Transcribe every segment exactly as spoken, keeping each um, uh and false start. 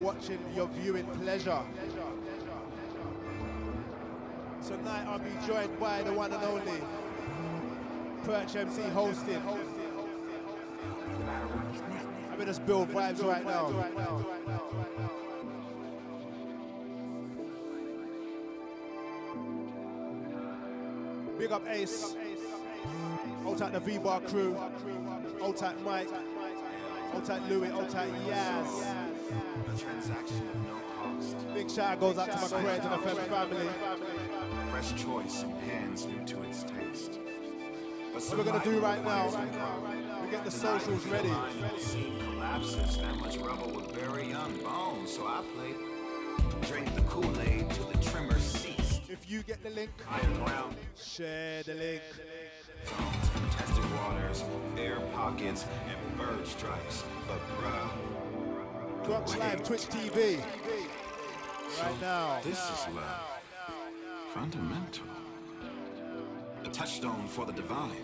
watching your viewing pleasure. Tonight I'll be joined by the one and only Perch M C hosting. I'm gonna just build vibes right now. Big up Ace, hold tight the V-Bar crew, hold tight Mike, hold tight Louis, hold tight Yaz. A transaction of no cost. Big shout goes out to my friends and my family. Fresh choice and hands new to its taste. But what we're gonna do right now, we get the socials ready. The scene collapses, that much rubble would bury young bones. So I played, drink the Kool-Aid till the tremors ceased. If you get the link, share the link. Zones, contested waters, air pockets, and bird stripes. But bruh. Cronx Live, Twitch T V. So right now. This is love. Fundamental. A touchstone for the divine.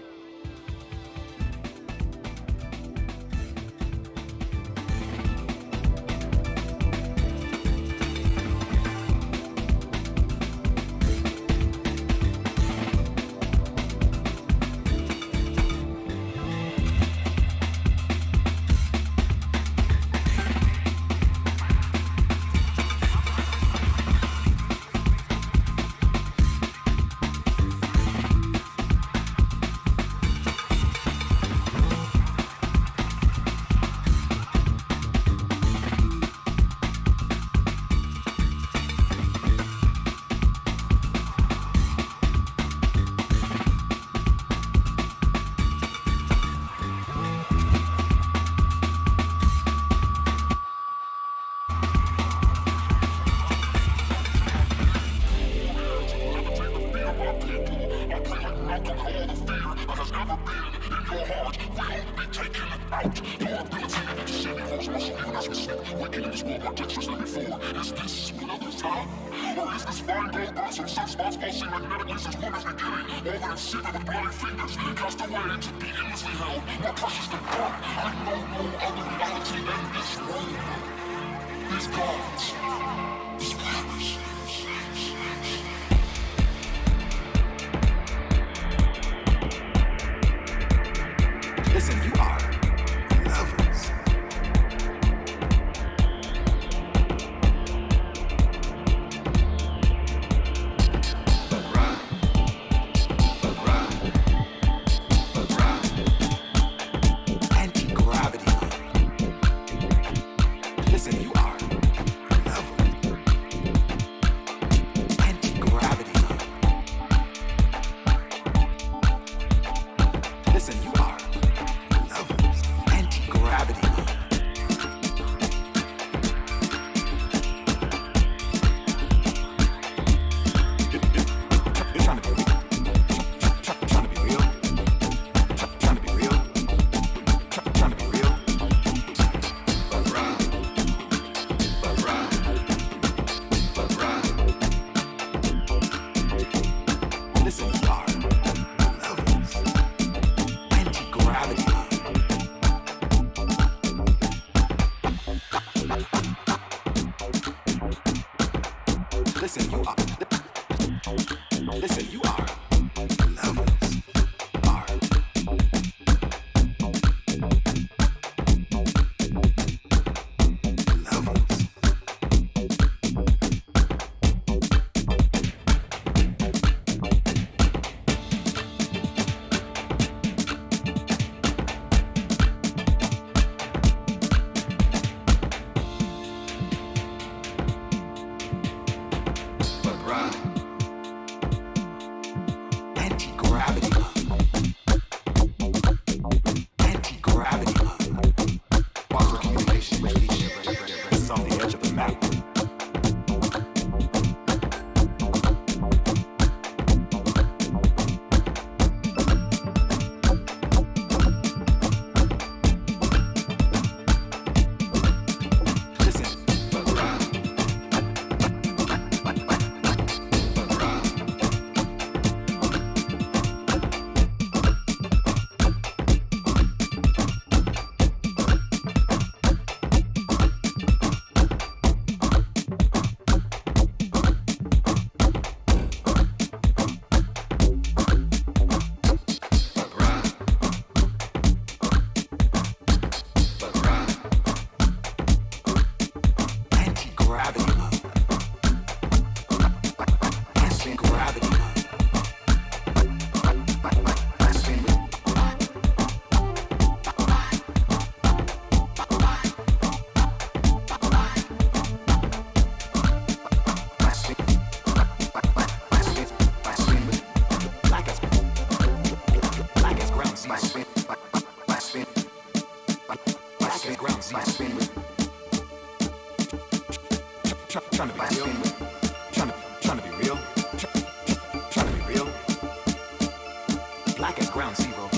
try, trying to be real, trying to, trying to be real, try, try, trying to be real. Black at ground zero.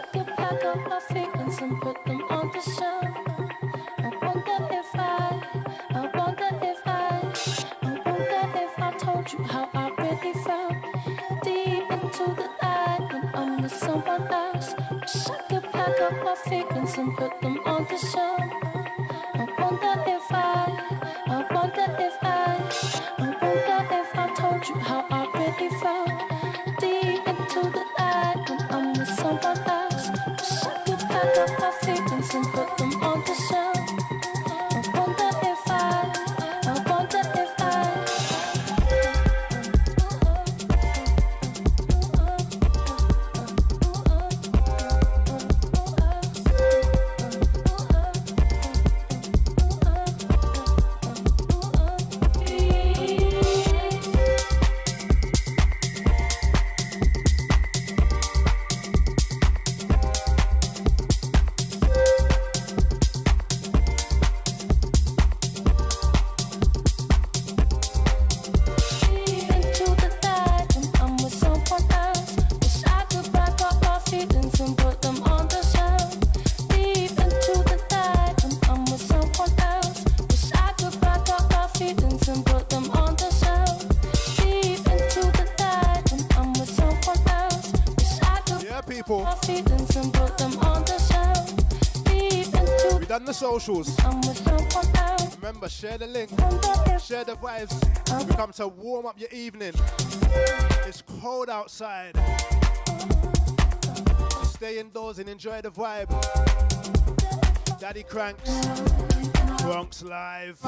Uh, uh, uh, feelings and put them on the shelf. Deep into. We done the socials. I'm with someone else. Remember, share the link. Share the vibes. We come to warm up your evening. It's cold outside. Stay indoors and enjoy the vibe. Daddy Cranx, Cronx Live.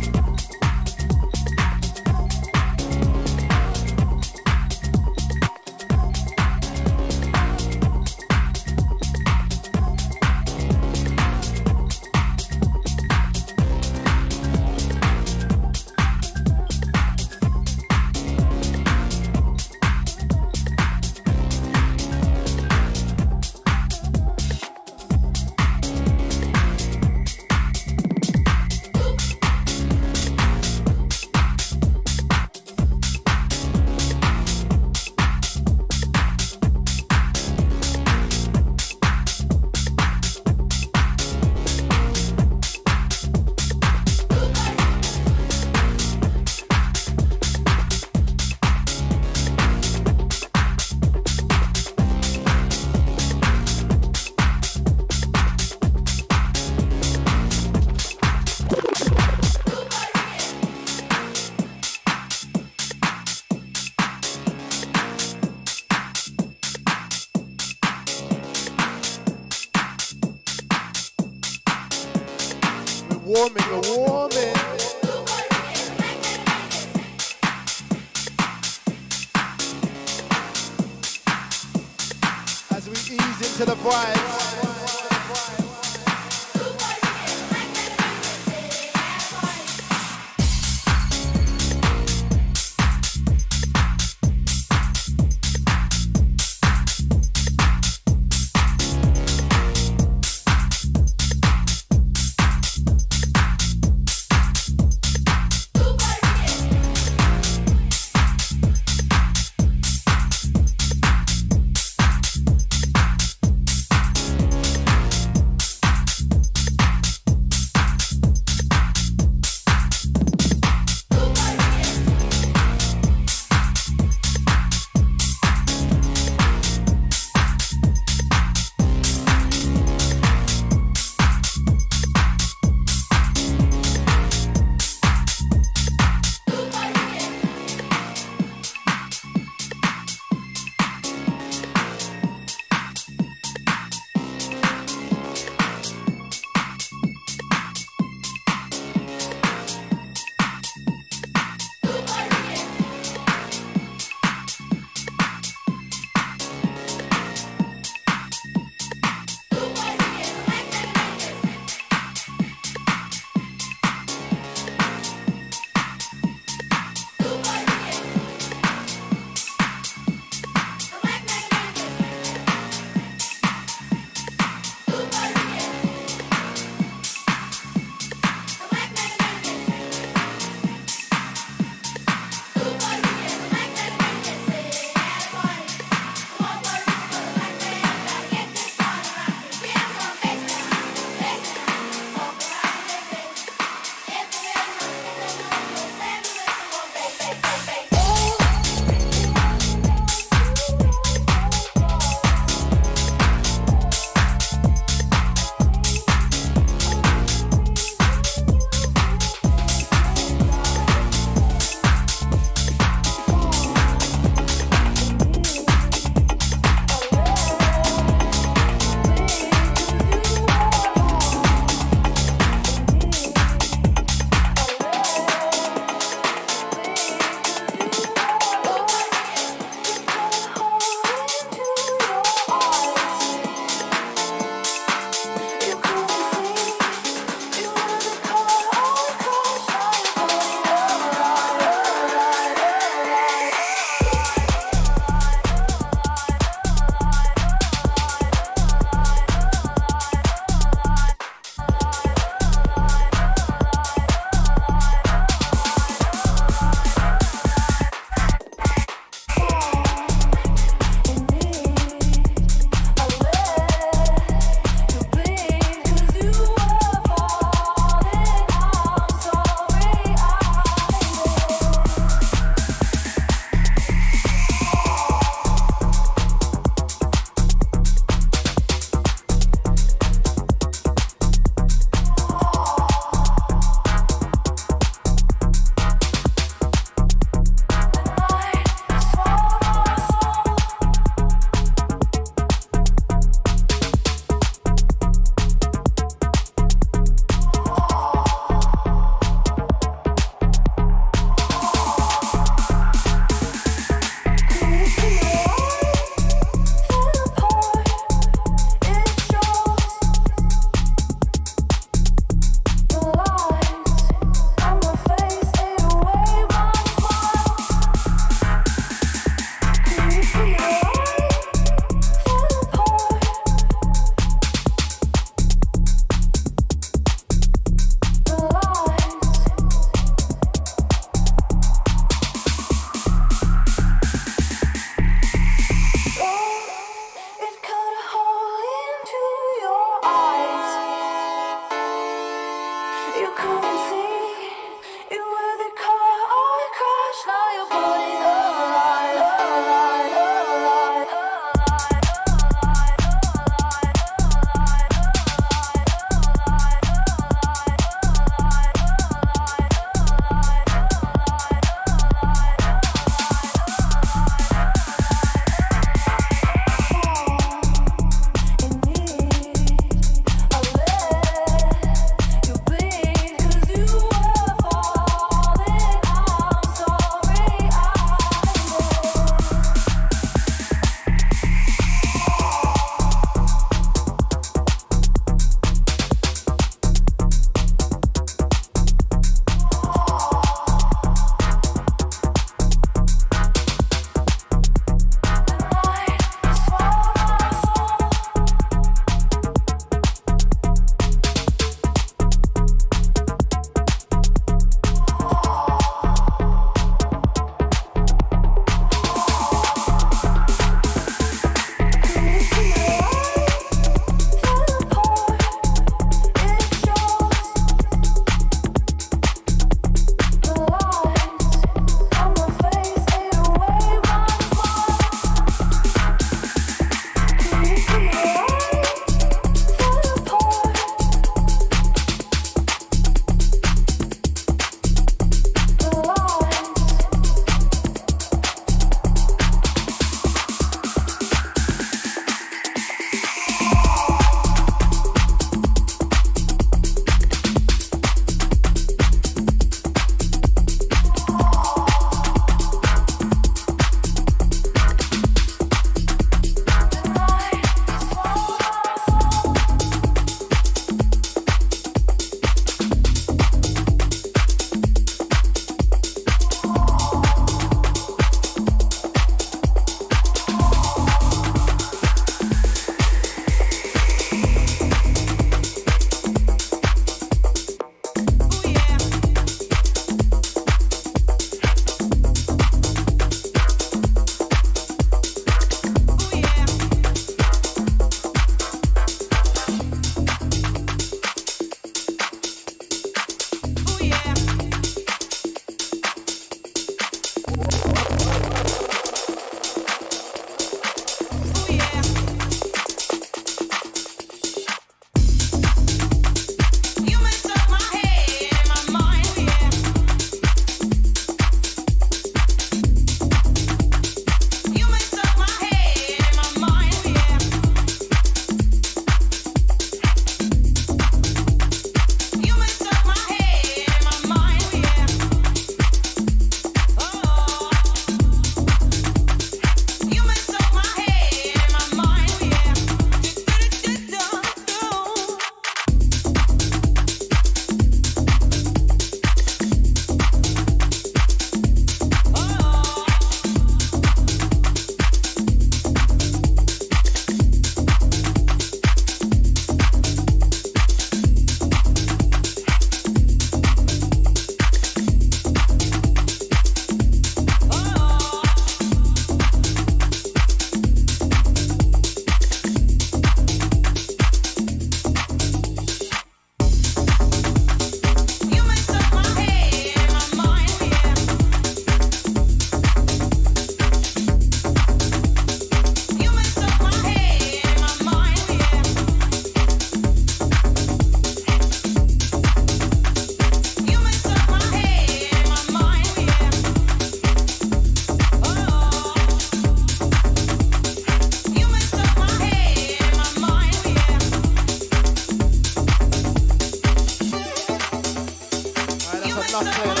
love playing around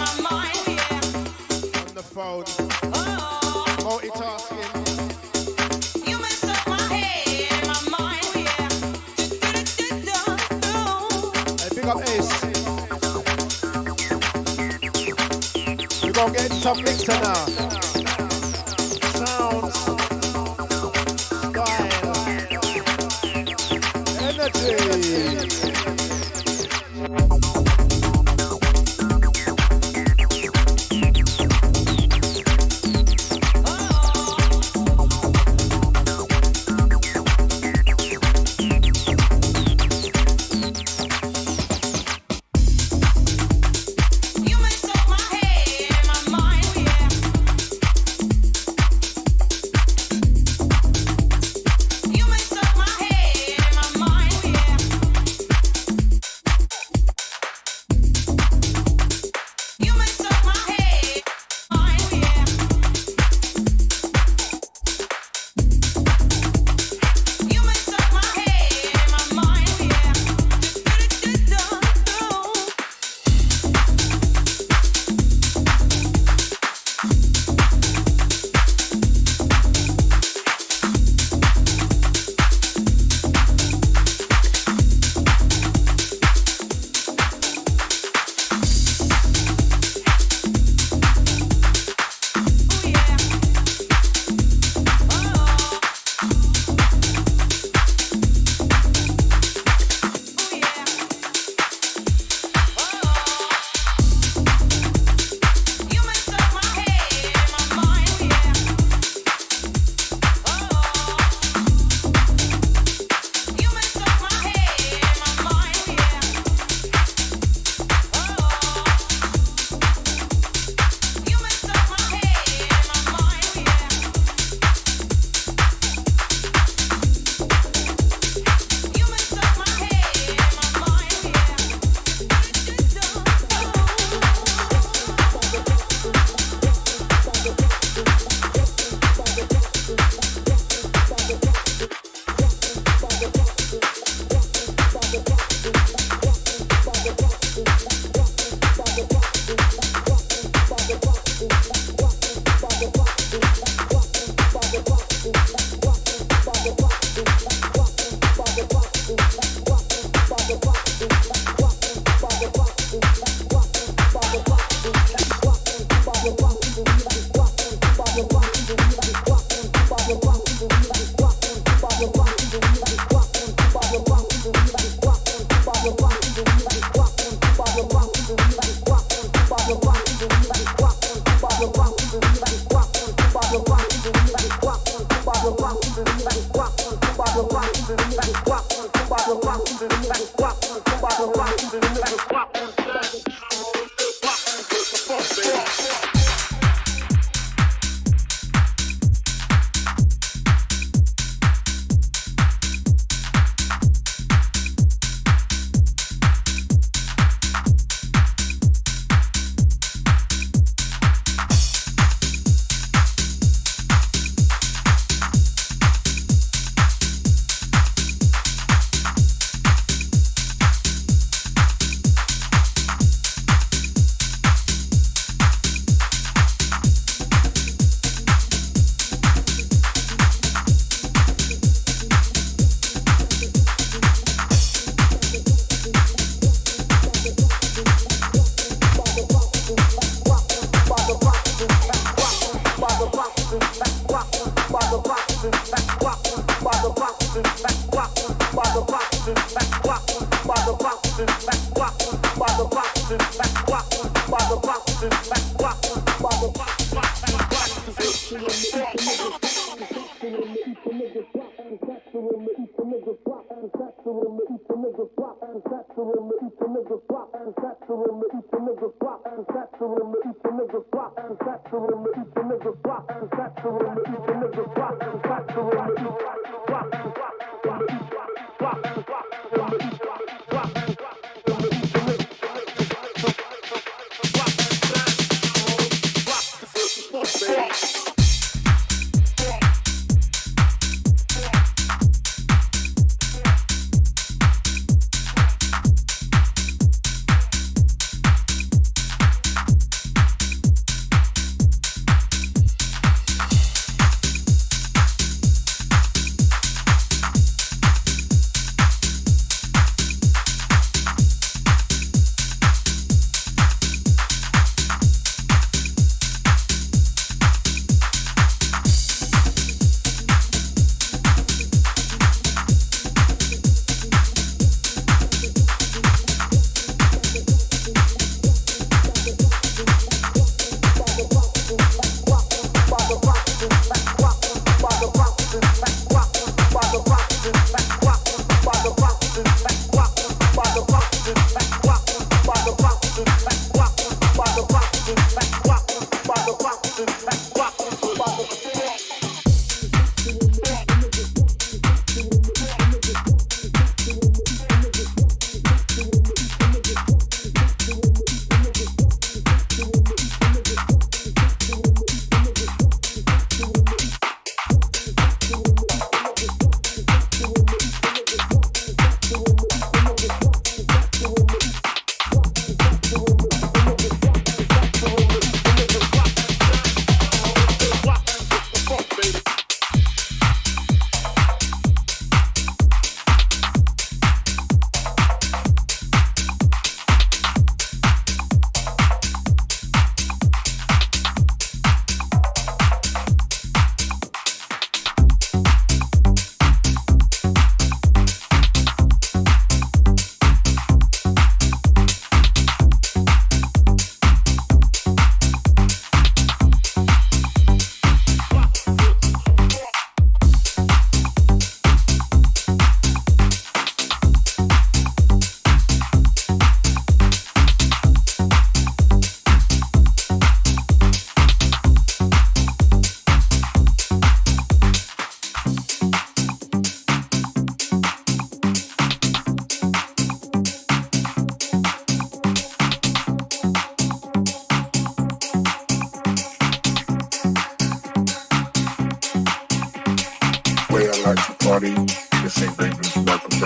on the phone, multitasking. Hey, big up Ace. We're gonna get into some mixer now.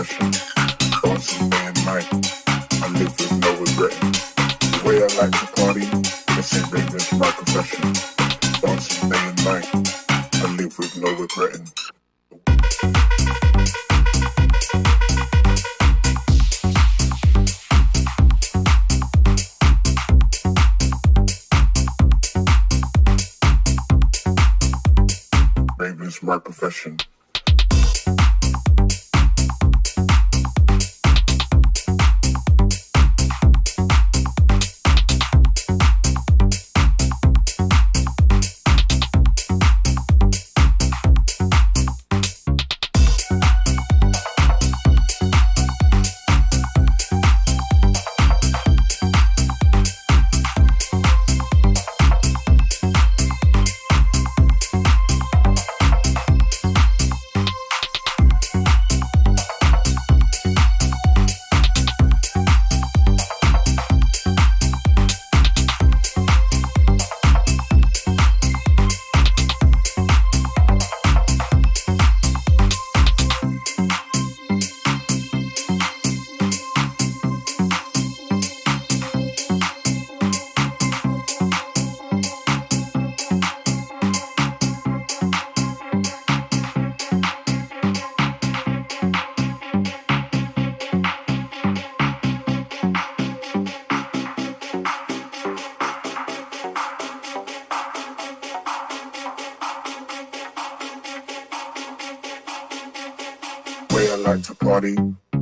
depression, thoughts in my mind. I live with no regret. The way I like to party, this ain't raving's my confession. Thoughts in day and night. I live with no regretting. Raving's my profession.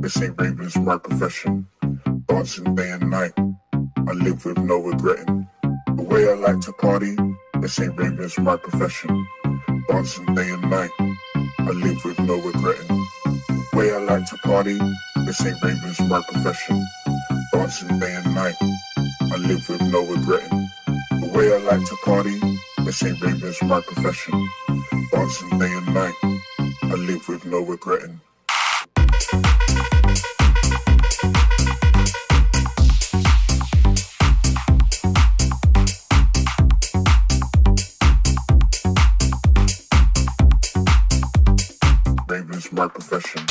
This ain't raving's my profession. Dancing day and night, I live with no regretting. The way I like to party, this ain't raving's my profession. Dancing day and night, I live with no regretting. The way I like to party, this ain't raving's my profession. Dancing day and night, I live with no regretting. The way I like to party, this ain't raving's my profession. Dancing day and night, I live with no regretting. Raving's my profession.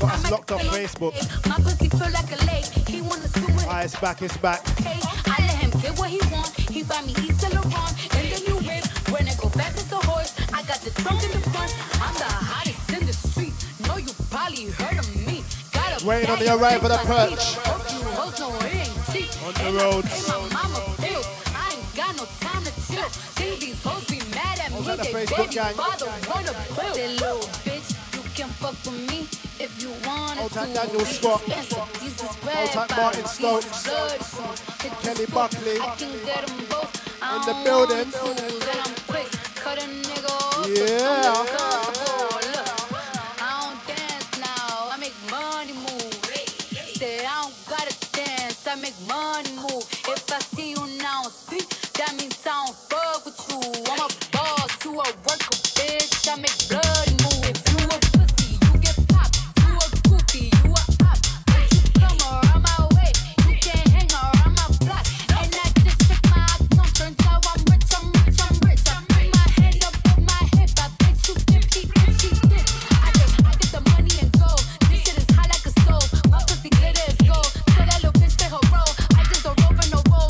but it's locked off Facebook. Alright, it's back, it's back. I let him get what he want. He buy me East and Laurent and the new whip. When I go back as a horse, I got the trunk in the front. I'm the hottest in the street. No, you probably heard of me. Got a waiting on the arrival of the Perch. On the road. I ain't got no time to chill. Think these hoes be mad at me. They baby father wanna build. That little bitch, you can fuck with me if you want to. Daniel Scott. Martin Stokes. Kenny Buckley. I can get them both. In the building. Yeah. I don't dance now. I make money move. Said I don't gotta dance. I make money move. If I see you now speak, that means I don't fuck with you. I'm a boss, you a worker, bitch. I make bloody move. If you a pussy, you get popped. You a goofy, you a op. But you come around my way, you can't hang around my block. And I just check my account, turns out I'm rich, I'm rich, I'm rich. I bring my head up on my hip, I bet you fifty, fifty, fifty. I get, I get the money and go. This shit is hot like a stove. My pussy glitter is gold. So that little bitch, they her roll. I just don't roll for no rolls.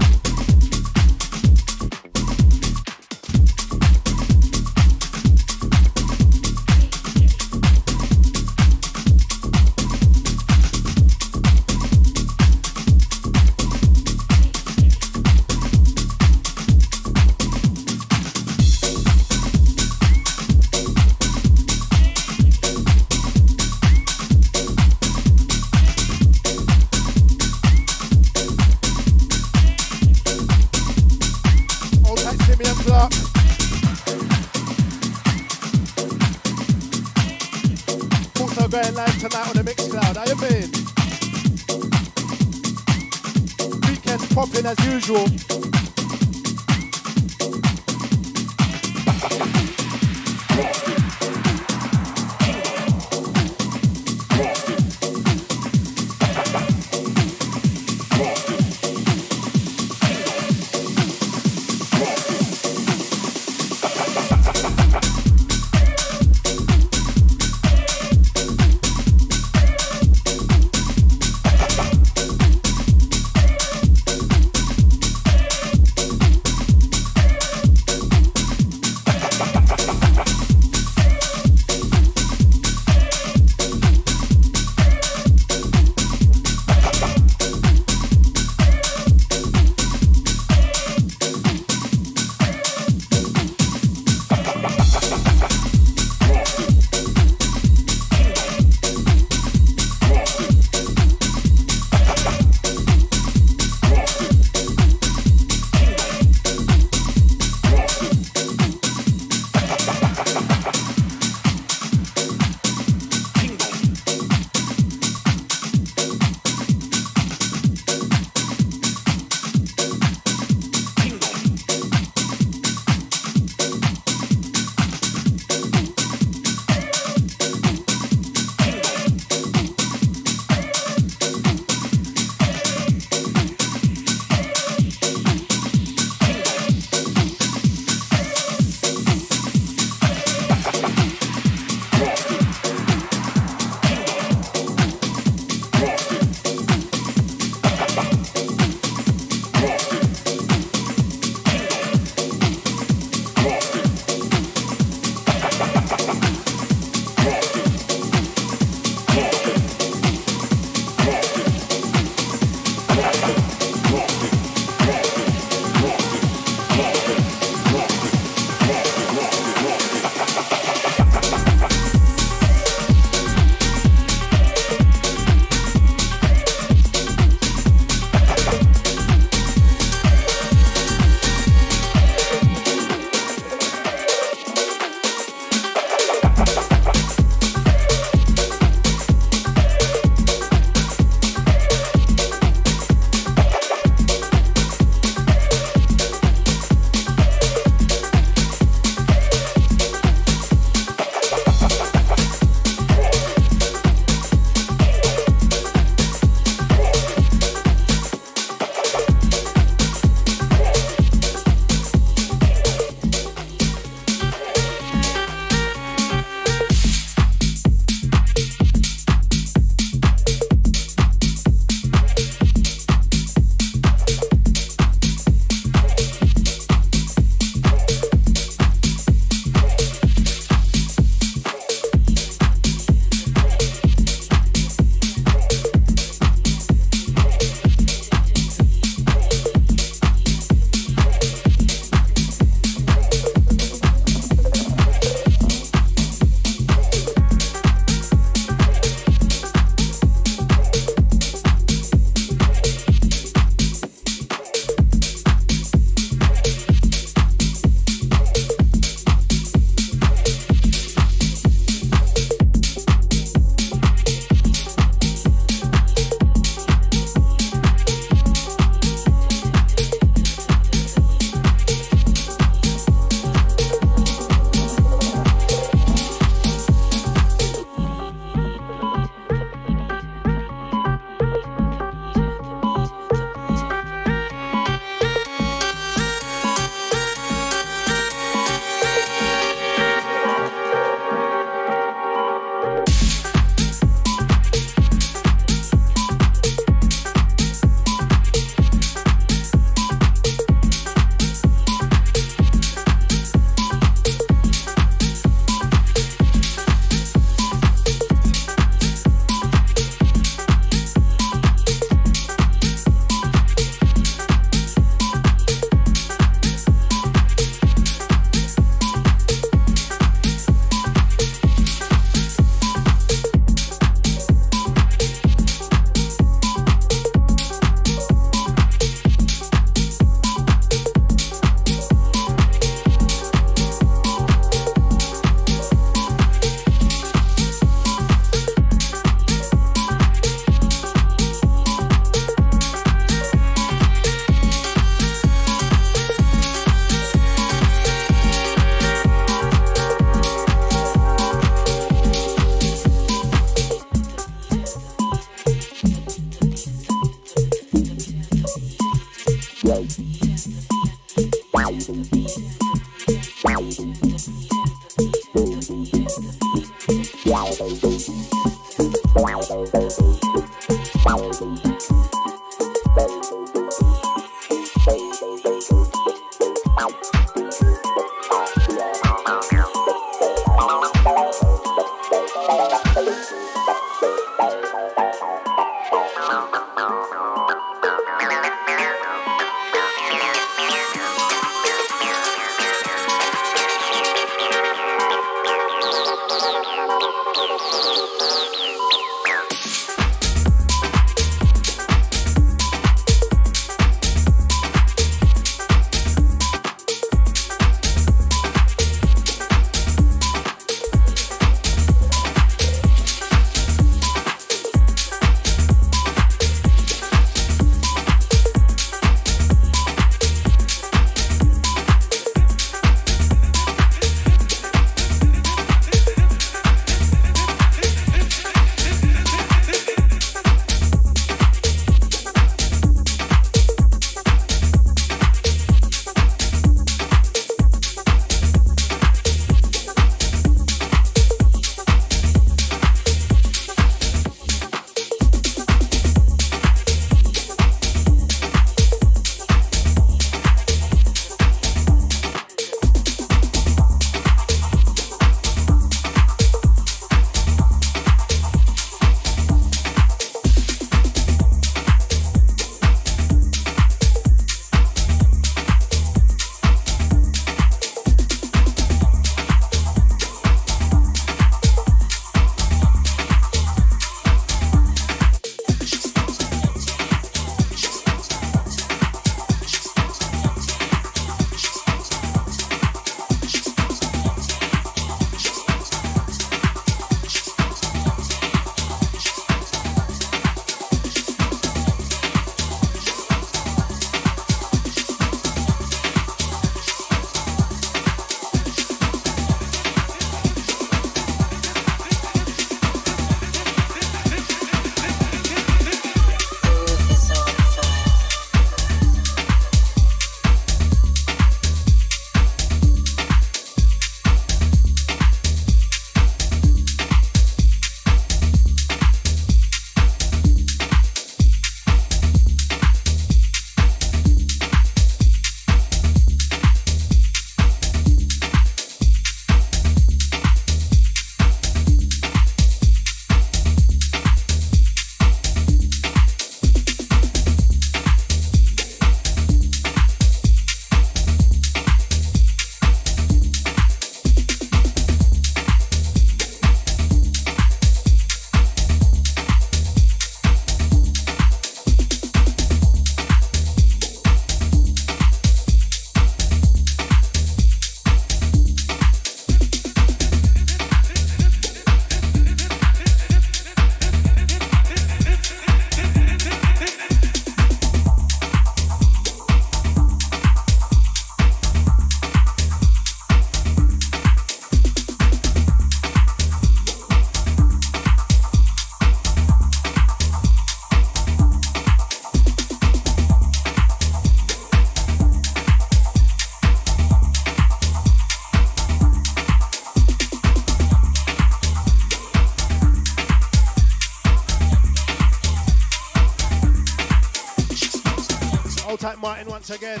Martin once again.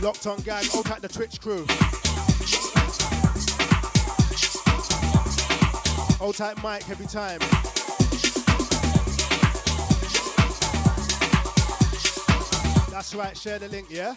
Locked on gang, all tight the Twitch crew. All tight Mike every time. That's right, share the link, yeah?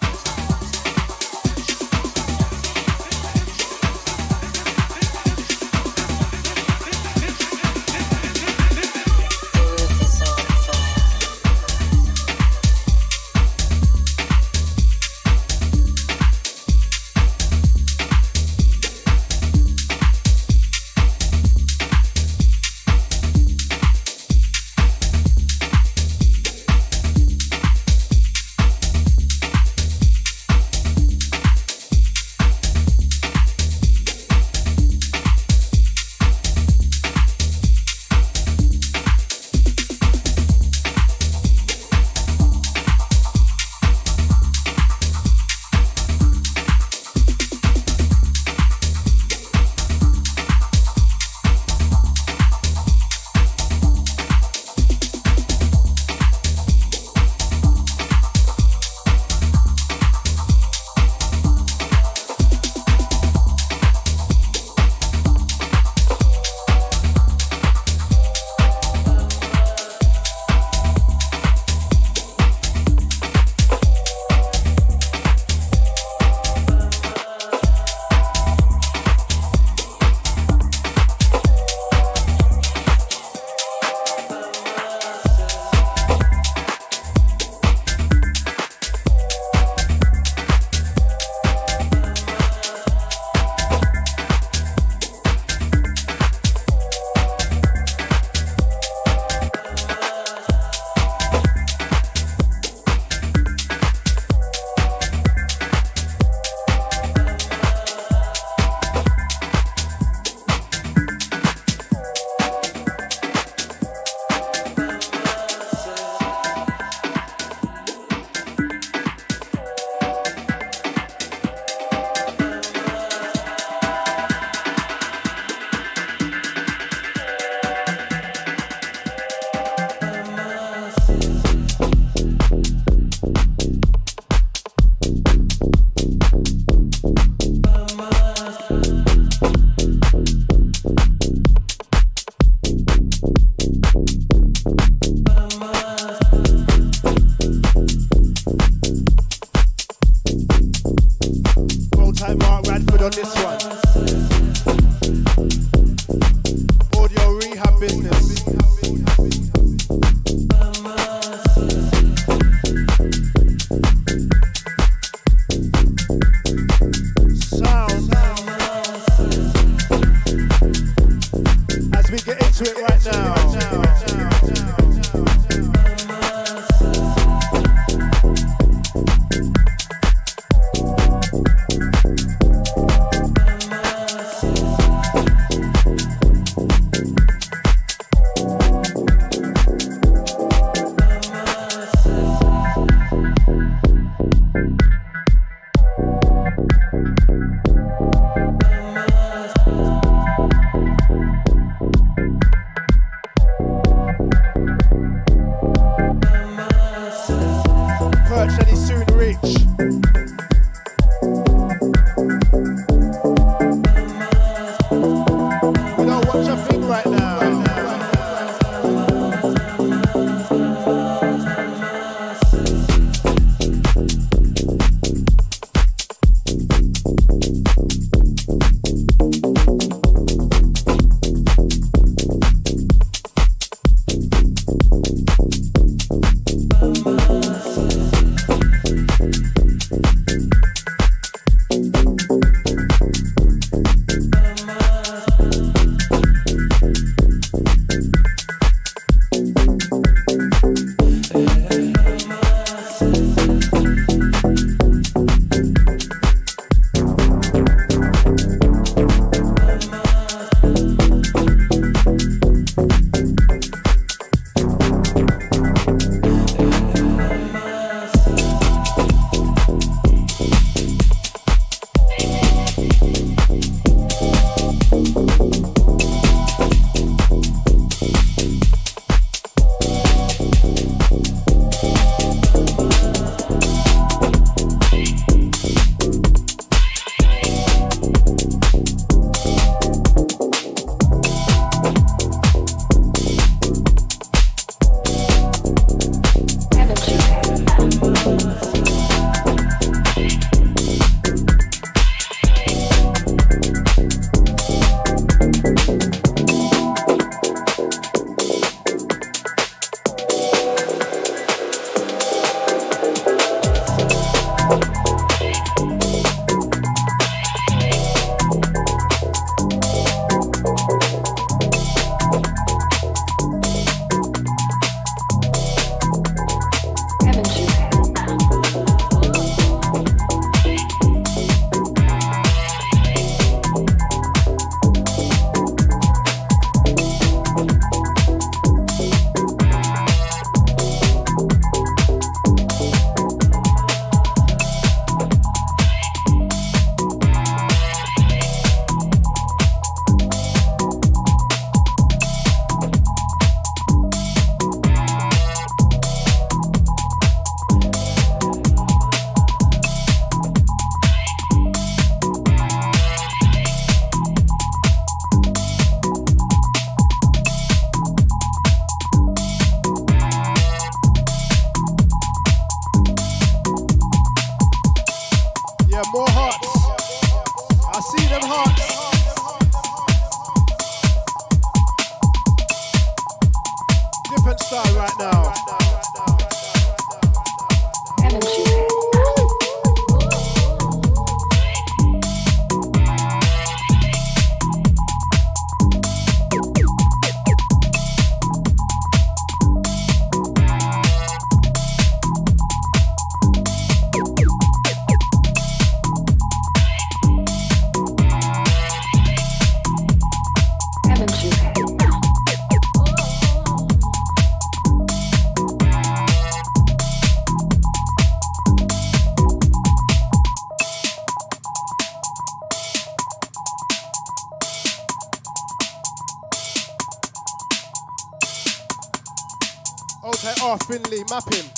Finley mapping.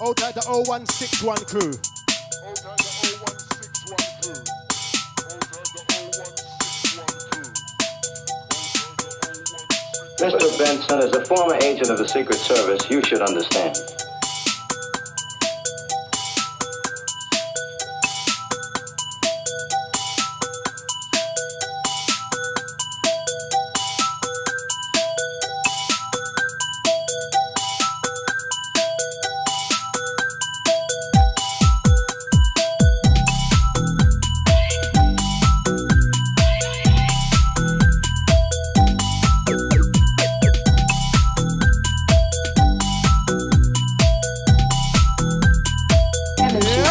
Oh, that the oh one six one crew. Oh, that the oh one six one crew. Oh, that the oh one six one crew. Mister Benson, as a former agent of the Secret Service, you should understand.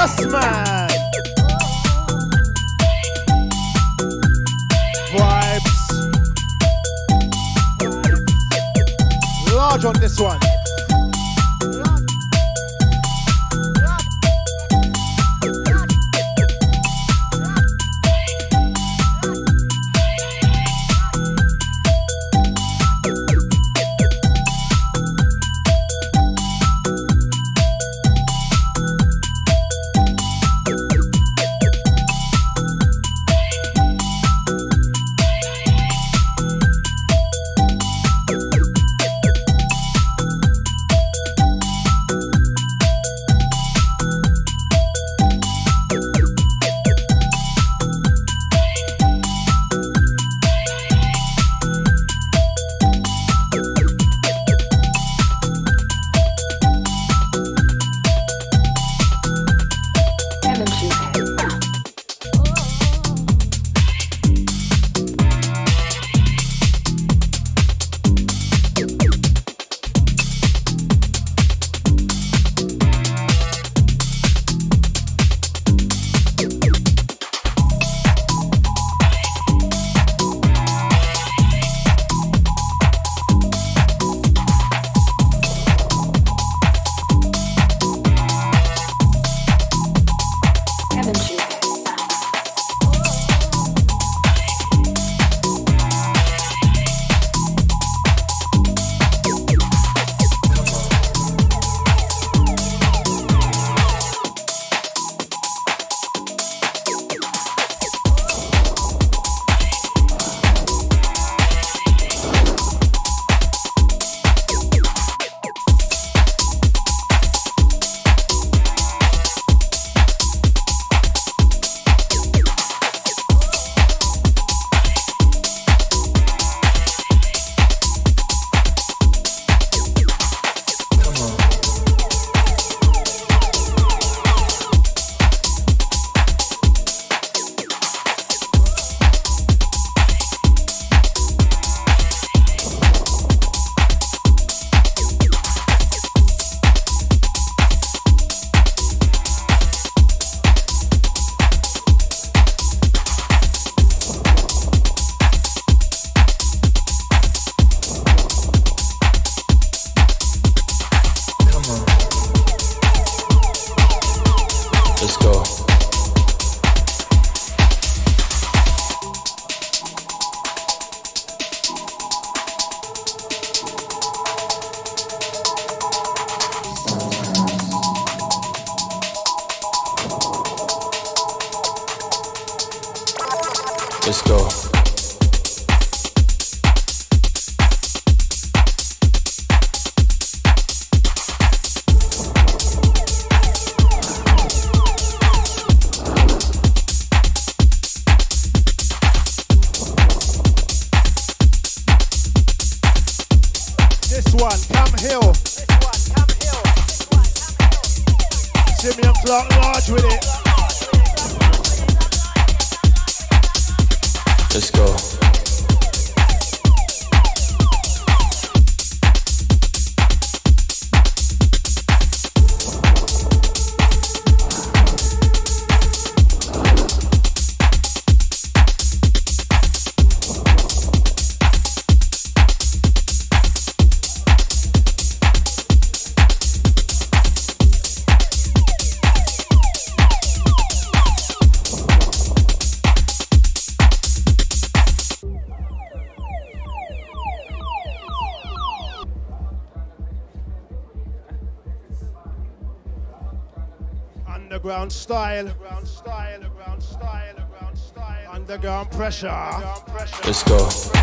Osman. Vibes. Large on this one. Underground style, underground style, underground style, underground style, underground pressure. Underground pressure. Let's go. Let's go.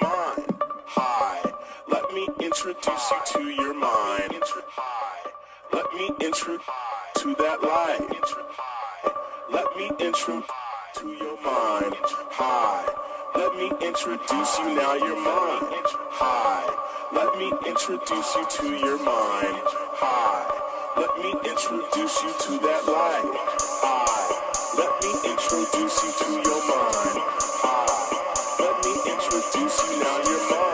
mind. Hi, let me introduce you to your mind. Hi, let me intro to that light. Let me intro to your mind. Hi, let me introduce you now your mind. Hi, let me introduce you to your mind. Hi, let me introduce you to that light. Hi, let me introduce you to your mind. Hi, let me introduce you now your mind.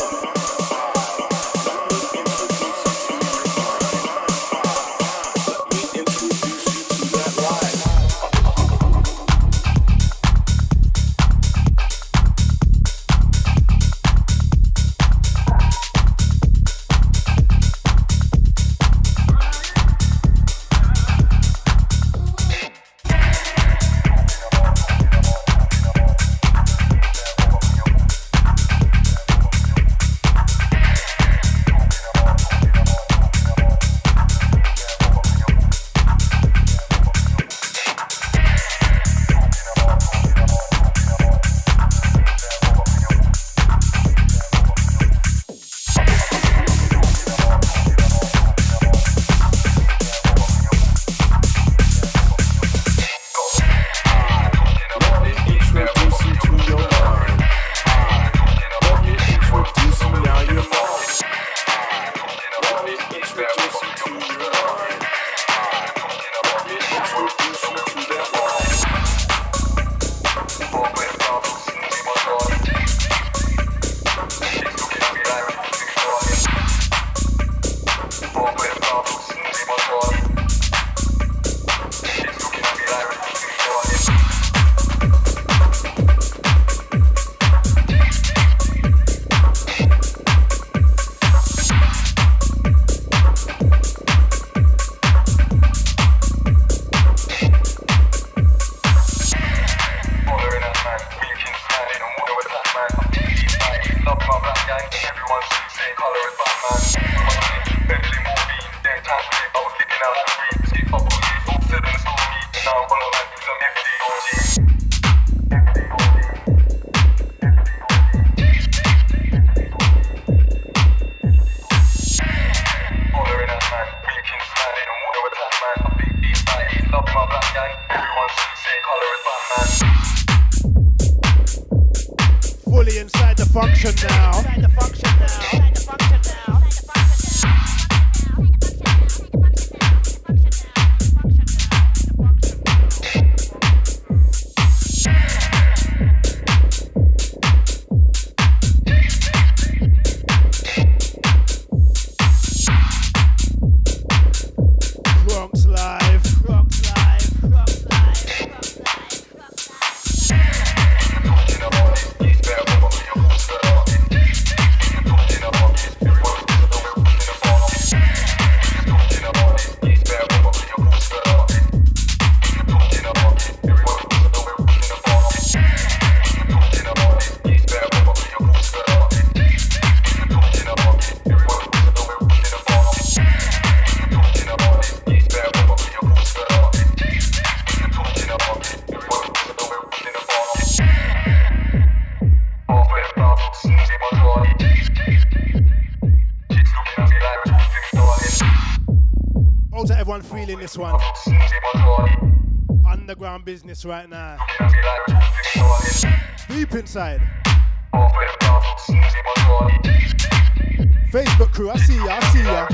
This one underground business right now, deep inside. Facebook crew, I see ya, I see ya.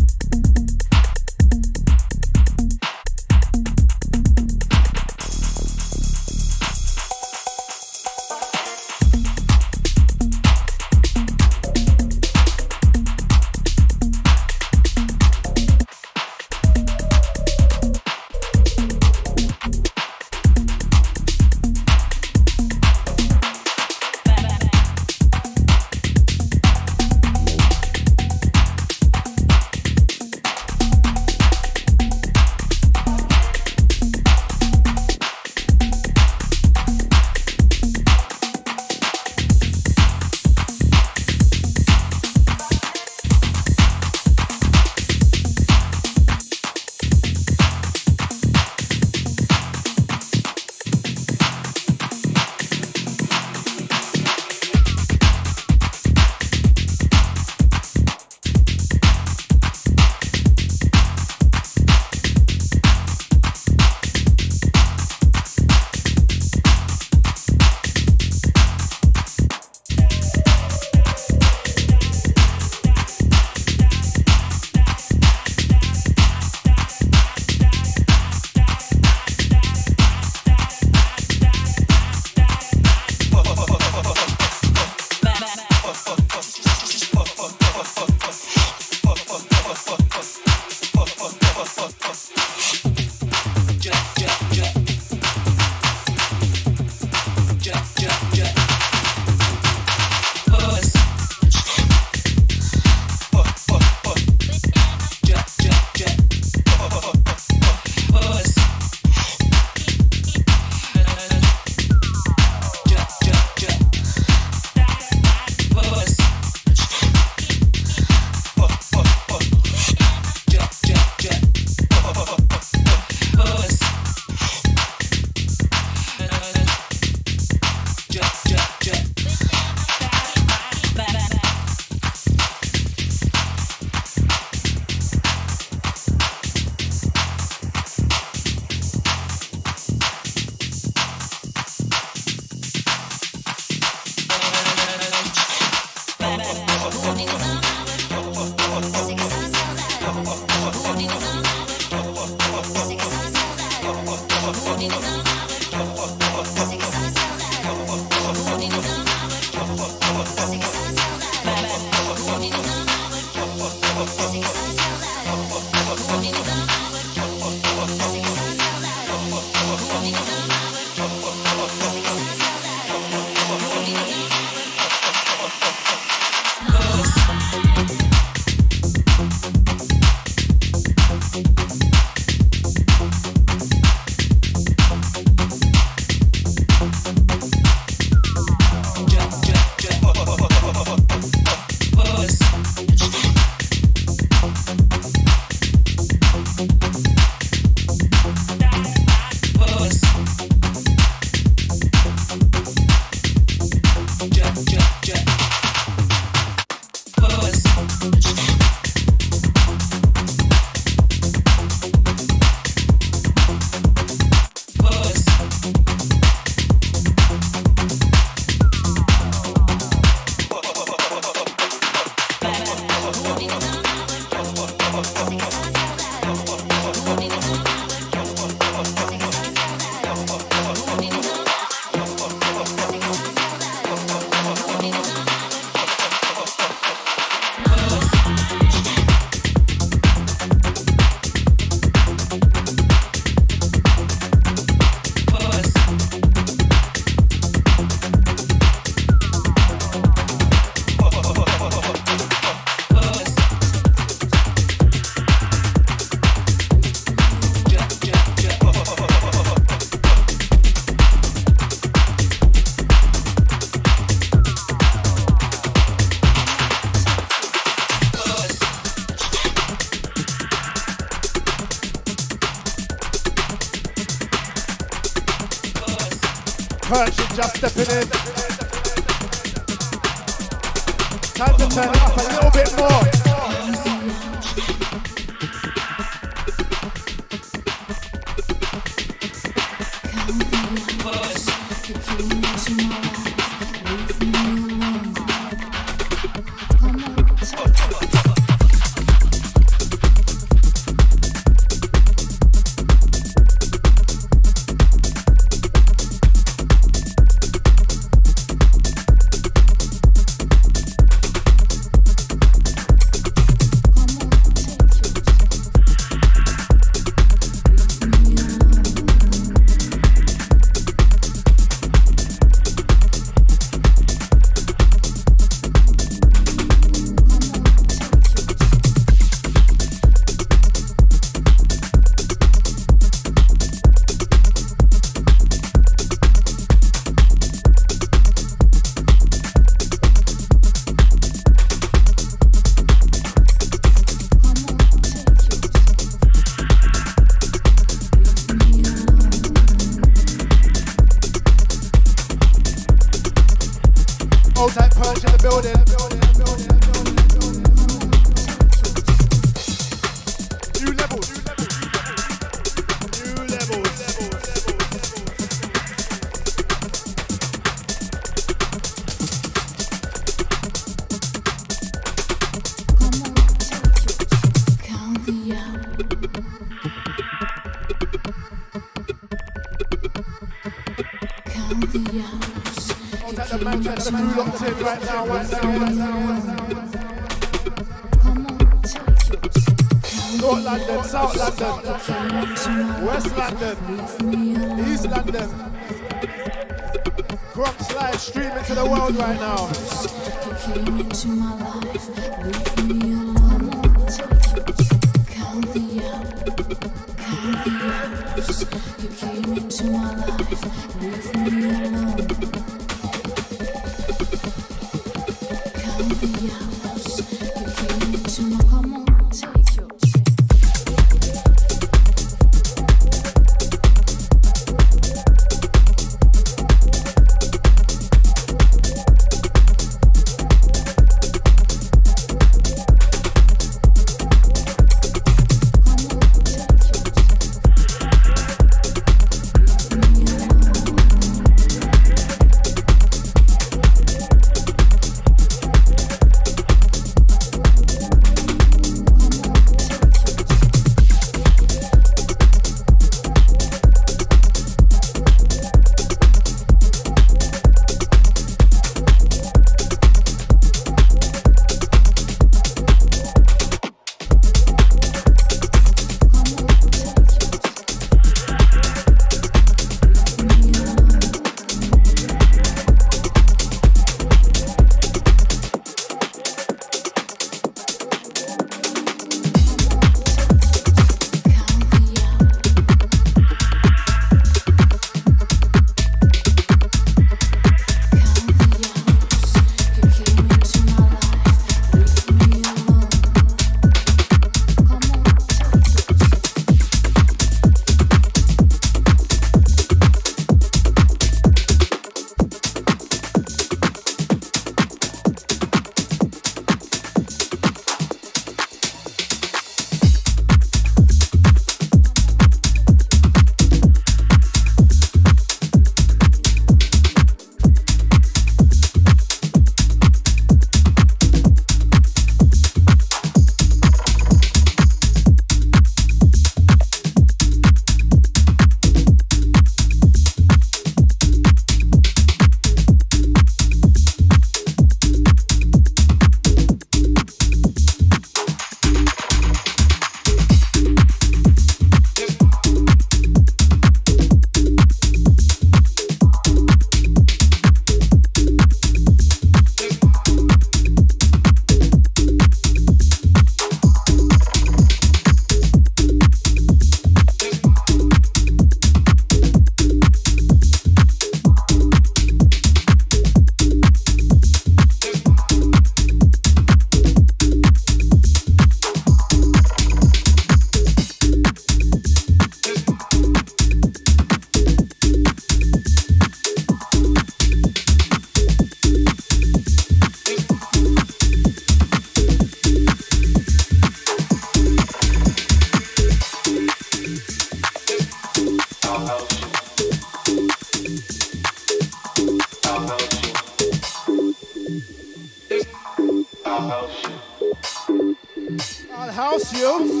house, you.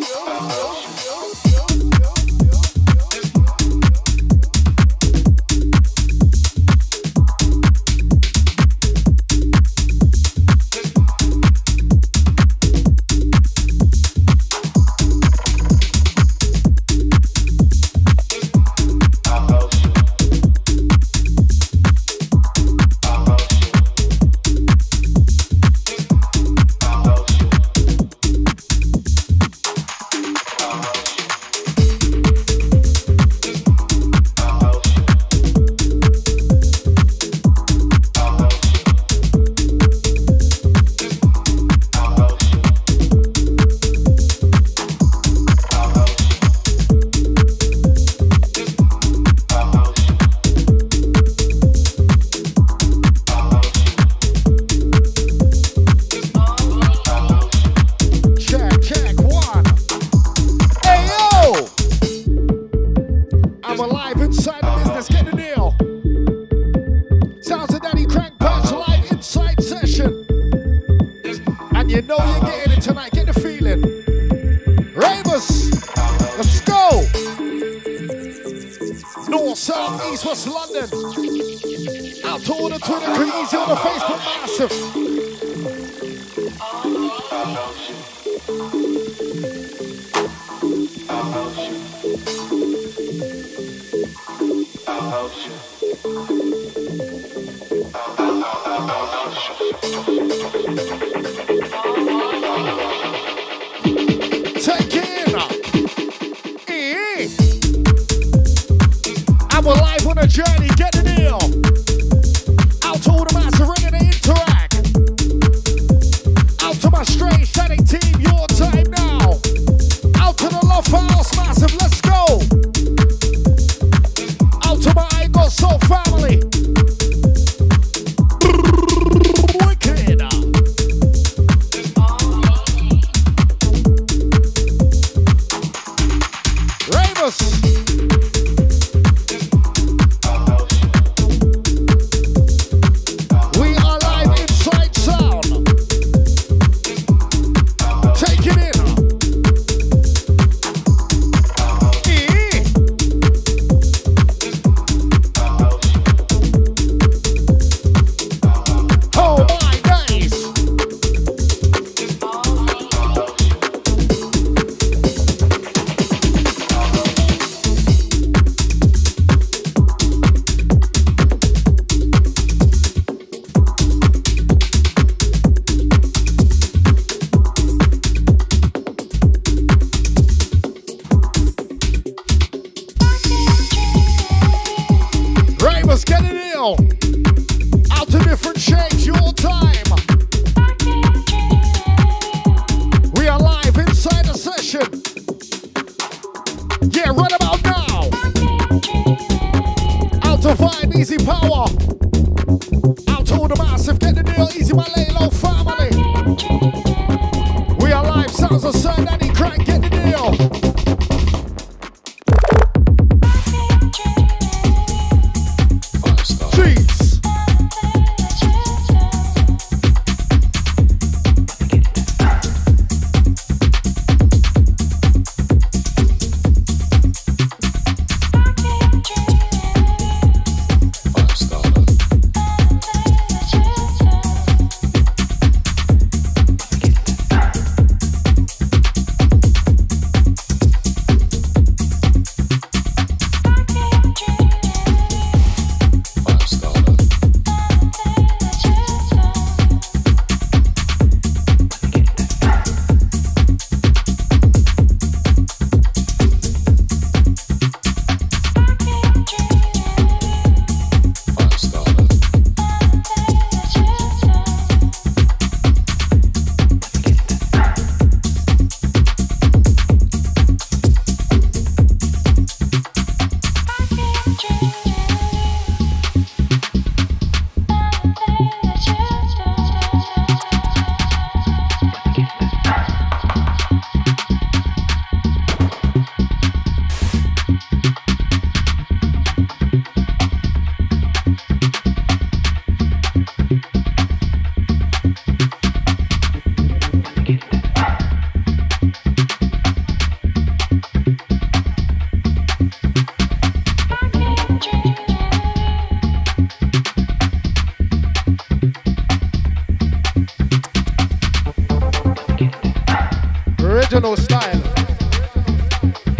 original style.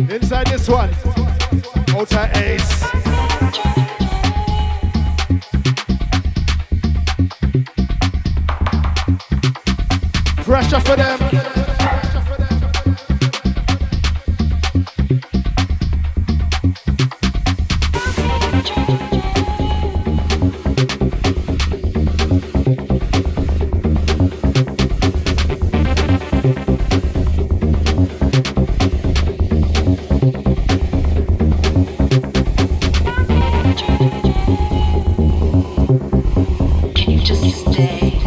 Inside this one, outside Ace. Pressure for them. Can you just stay?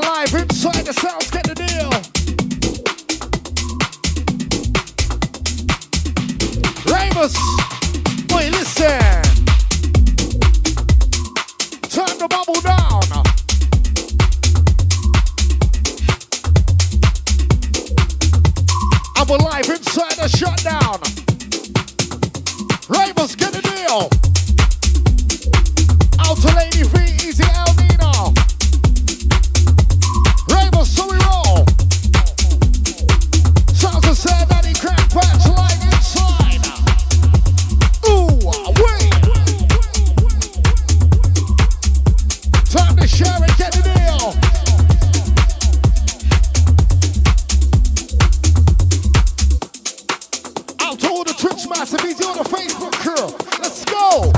Nocturnal Live, inside the sounds, get the deal. Ramos, boy, listen. Turn the bubble down. I'm alive inside the shutdown. Ramos, get the deal. Out to Lady V, Easy El Nino. Ramos, so we roll. Sounds of sad, Daddy Cranx, Perch Live inside. Ooh, wait. Time to share and get the deal. Out to all the Twitch massive, Easy on the Facebook crew. Let's go.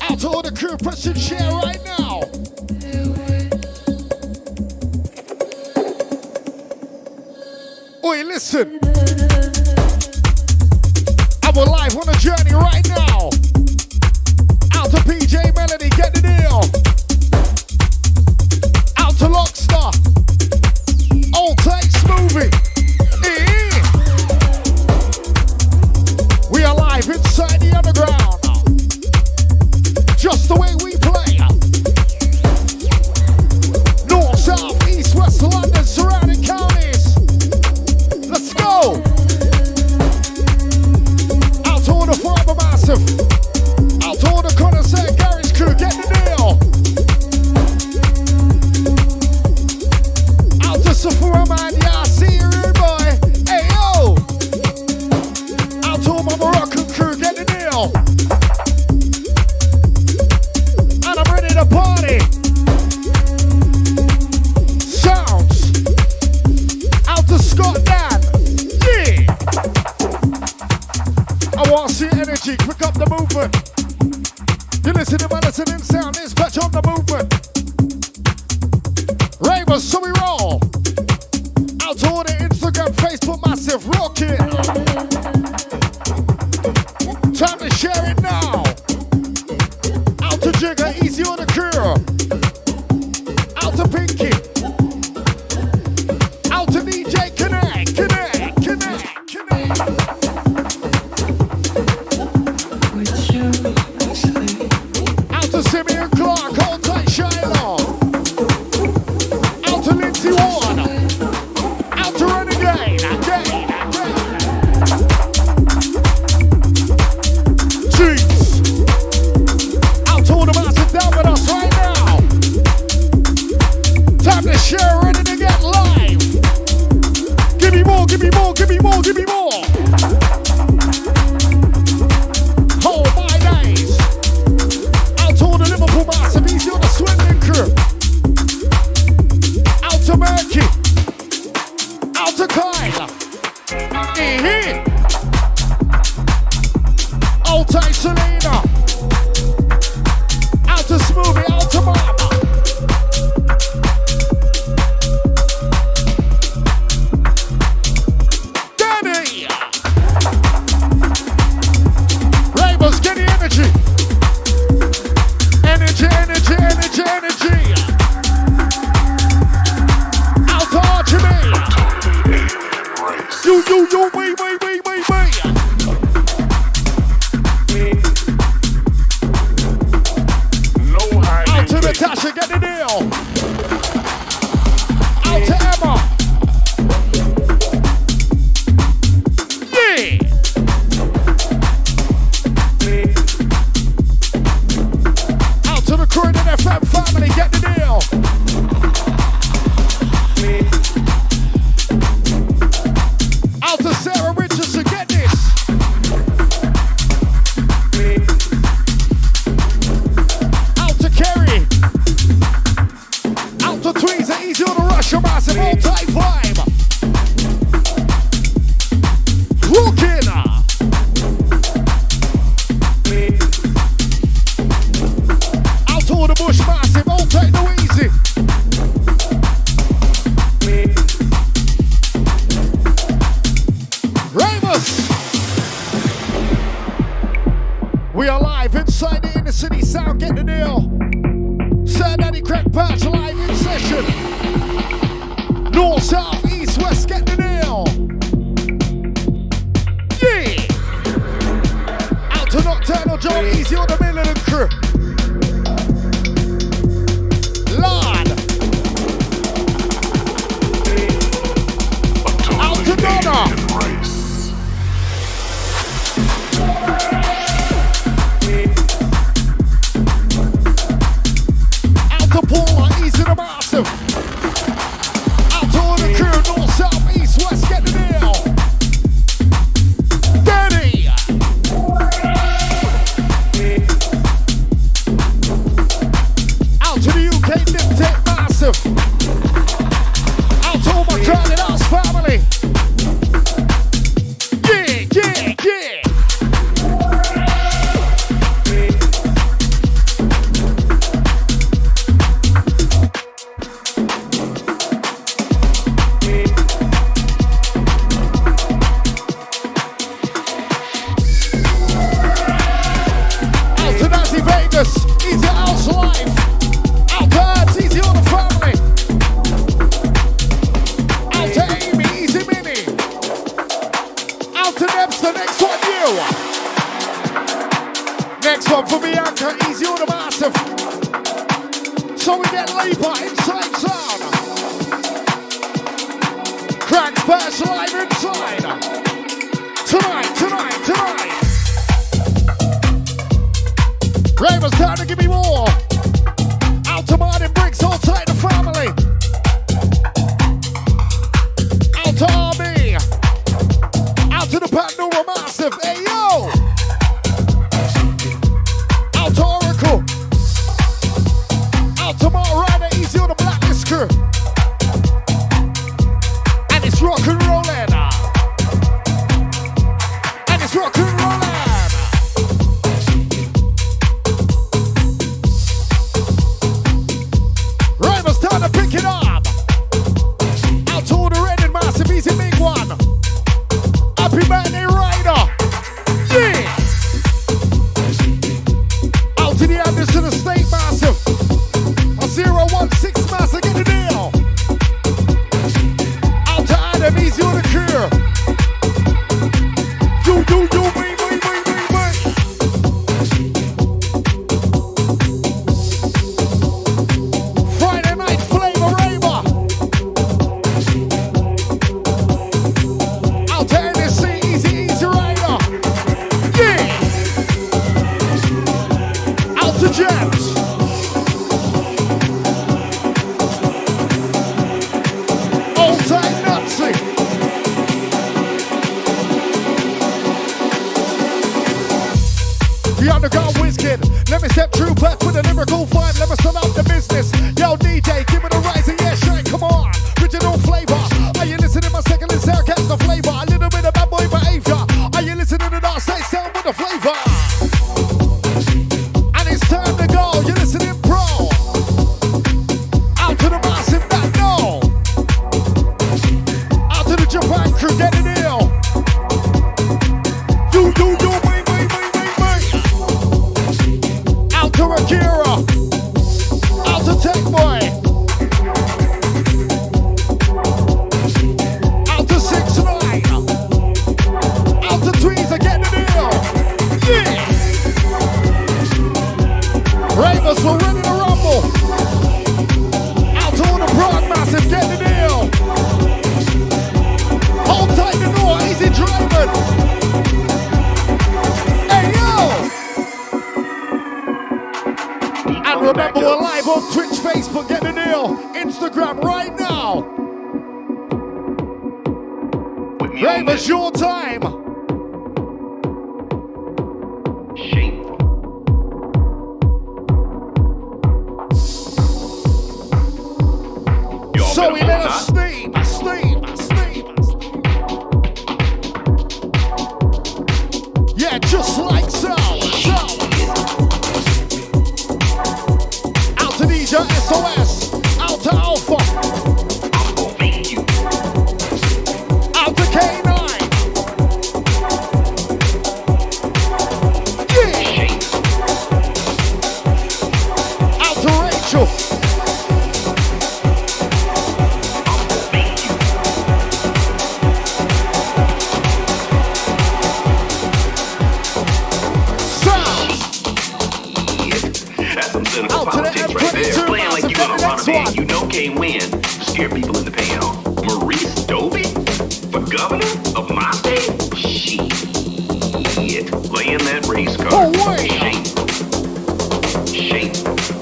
Out to all the crew, press and share right now. Oi, listen. I'm alive on a journey right now. Out to P J Melody, get the deal. Out to Lockstar. Old Tight Smoothie. We are live inside the underground. Just the way we play. North, south, east, west, London, surrounding counties. Let's go. Out to all the fiber massive. Out to all the connoisseur garage crew. Get the deal. Out to Sephora man. Yeah, I see you, rude boy. Hey, yo. Out to all my Moroccan crew. Get the deal. Party sounds out to Scotland. Yeah, I want to see energy. Pick up the movement. You listen to medicine and sound. It's patch on the movement. Raver, so we roll. Out to all the Instagram, Facebook, massive rocket. Time to share it now. Out to Jigger, Easy on the curl. Out to Pinky. Out to D J Connect, Connect, Connect, Connect. Out to Simeon Clark, Old Tight Shiloh. Out to Lindsay Ward. Out to Renegade, Renegade. Share, ready to get live. Give me more, give me more, give me more, give me more. Oh my days. Out to all the Liverpool massive, Easy on the Swindon crew. Out to Murky. Out to Kyle. Mm-hmm. Out to Selena. Out to Smoothie, out to Mama. You, you, wait, wait, wait, wait, wait. Out to Natasha, get the deal. Out to Emma. Yeah. Out to the crew and their F M family, get the deal. Sarah Richardson, get this. Daddy Sound, get the deal. Sir Daddy Cranx Perch live in session. North, south, east, west, get the deal. Yeah. Out to Nocturnal, John Easy on the Midland crew. Lord. Out to Donna. Paula, easy to massive. Out to all the crew, north, south, east, west, get the deal. Daddy! Out to the U K, nip tech, massive. Out to all my crowded house family. Yeah, yeah, yeah. That's some cynical politics right there. Playing like you want to run a band you know can't win. Steer people in the panel. Maurice Dovey? For governor of my state? Shit. Playing that race card. Shape. Shape.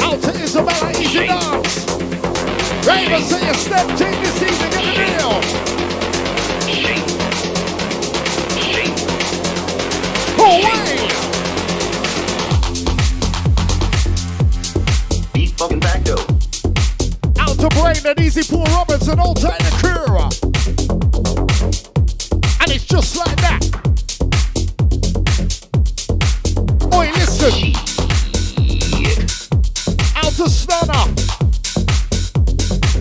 Out to Isabella Easy Dogs. Ravens say a step team this season. Get the deal. Shape. Shape. Away. Fucking back though. Out to Brain and Easy Pool Robinson, all time to Cura. And it's just like that. Oi, listen. Shit. Out to Stunner.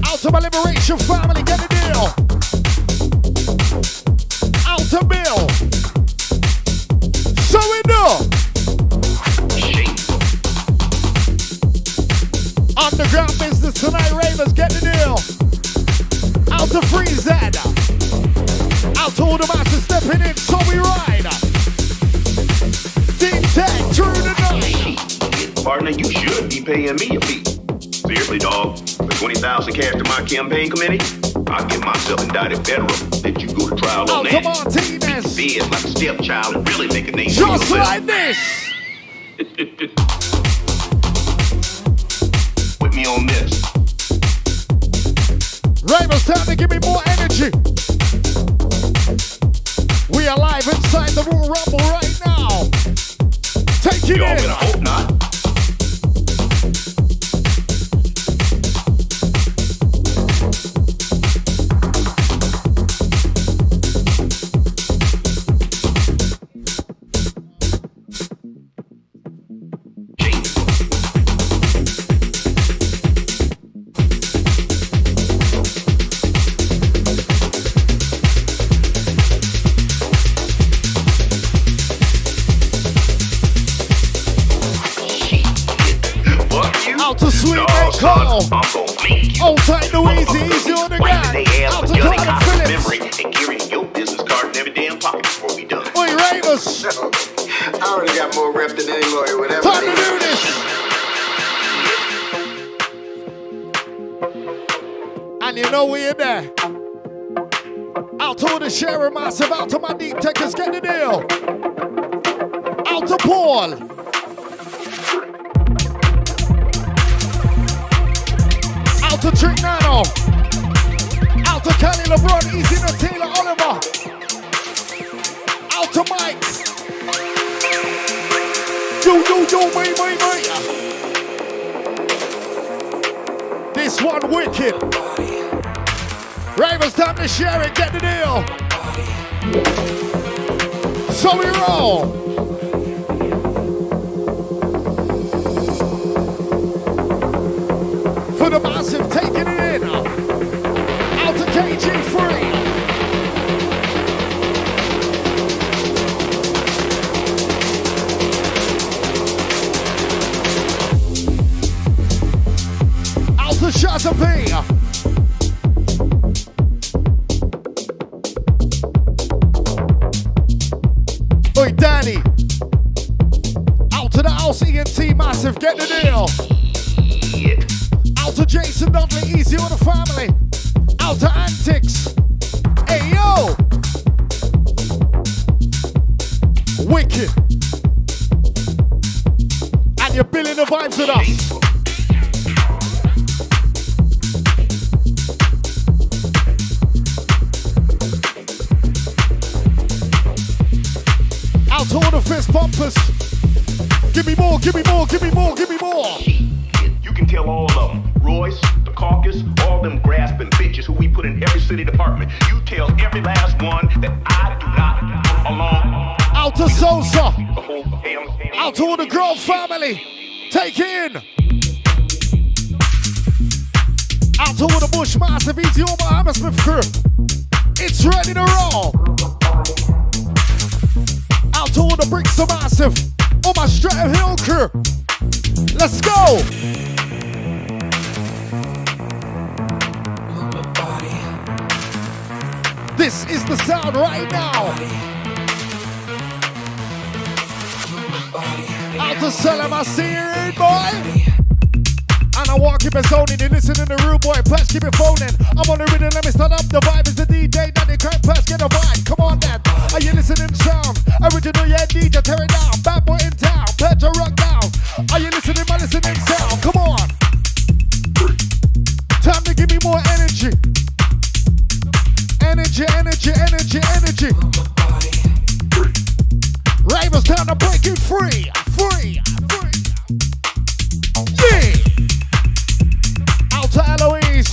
Out to my Liberation family, get the deal. Out to Bill. So we know. Underground business tonight, Ravens, get the deal. Out to FreeZed. Out to all the masters stepping in, so we ride. Deep tech, true to nothing. Partner, you should be paying me a fee. Seriously, dog. For twenty thousand cash to my campaign committee, I'll get myself indicted federal. Then you go to trial on that. Out to Martinez. Be like a stepchild and really make a name for yourself. Just like this. On this. Ravens, time to give me more energy. We are live inside the Royal Rumble right now. Take it in. Y'all gonna hope not. Old tight, no easy, easy on the ground. Out to Colin Phillips. And carrying your business card in every damn pocket before we done. Oi, Ravens. I already got more rep than any lawyer. Whenever time to do this. And you know we in there. Out to the Sharon Massive. Out to my deep techers. Get the deal. Out to Paul. Out to Trick Nano, out to Kelly LeBron, Easy to Taylor Oliver, out to Mike, yo yo yo, wait wait wait, this one wicked. Ravens, time to share it, get the deal, so we roll. For the massive, taking it in. Out to K G three. Out to Shatter P. Oi, Danny. Out to the house, E N T Massive, get the deal. Out to Jason Dudley, Easy on the family. Out to Antics. Hey, yo! Wicked. And you're building the vibes with us. Out to all the fist bumpers. Give me more, give me more, give me more, give me more. Tell all of them, Royce, the caucus, all them grasping bitches who we put in every city department. You tell every last one that I do not come along. Out to Sosa, out to the Grove family, take in. Out to the Bush Massive, Easy on my Hammersmith crew. It's ready to roll. Out to the Brixton Massive, on my Stratham Hill crew. Let's go. This is the sound right now. Out to Salem, I see you, boy. walk, keep it zoning. You listen in the room, boy, Perch, keep it phoning. I'm on the rhythm, let me start up. The vibe is the D J, Daddy Cranx, Perch, get a vibe. Come on, Dad, are you listening sound? Original, yeah, D J, tear it down. Bad boy in town, Perch, I rock down. Are you listening, my listening sound? Come on. Time to give me more energy. Energy, energy, energy, energy. Ravers down to break you free, free, free. Yeah. Out to Eloise,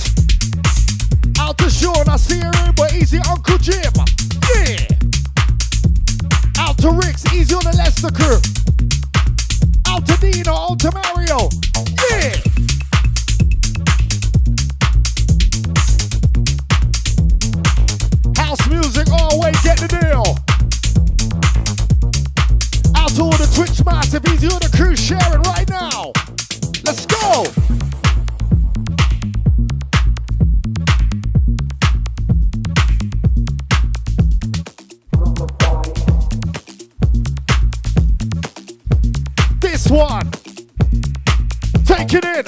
out to Sean, I see her in, but easy Uncle Jim. Yeah. Out to Ricks, easy on the Leicester crew. Out to Dino, out to Mario. Yeah. House music always get the deal. Out to all the Twitch massive, easy on the crew, sharing right now. Let's go. This one, take it in.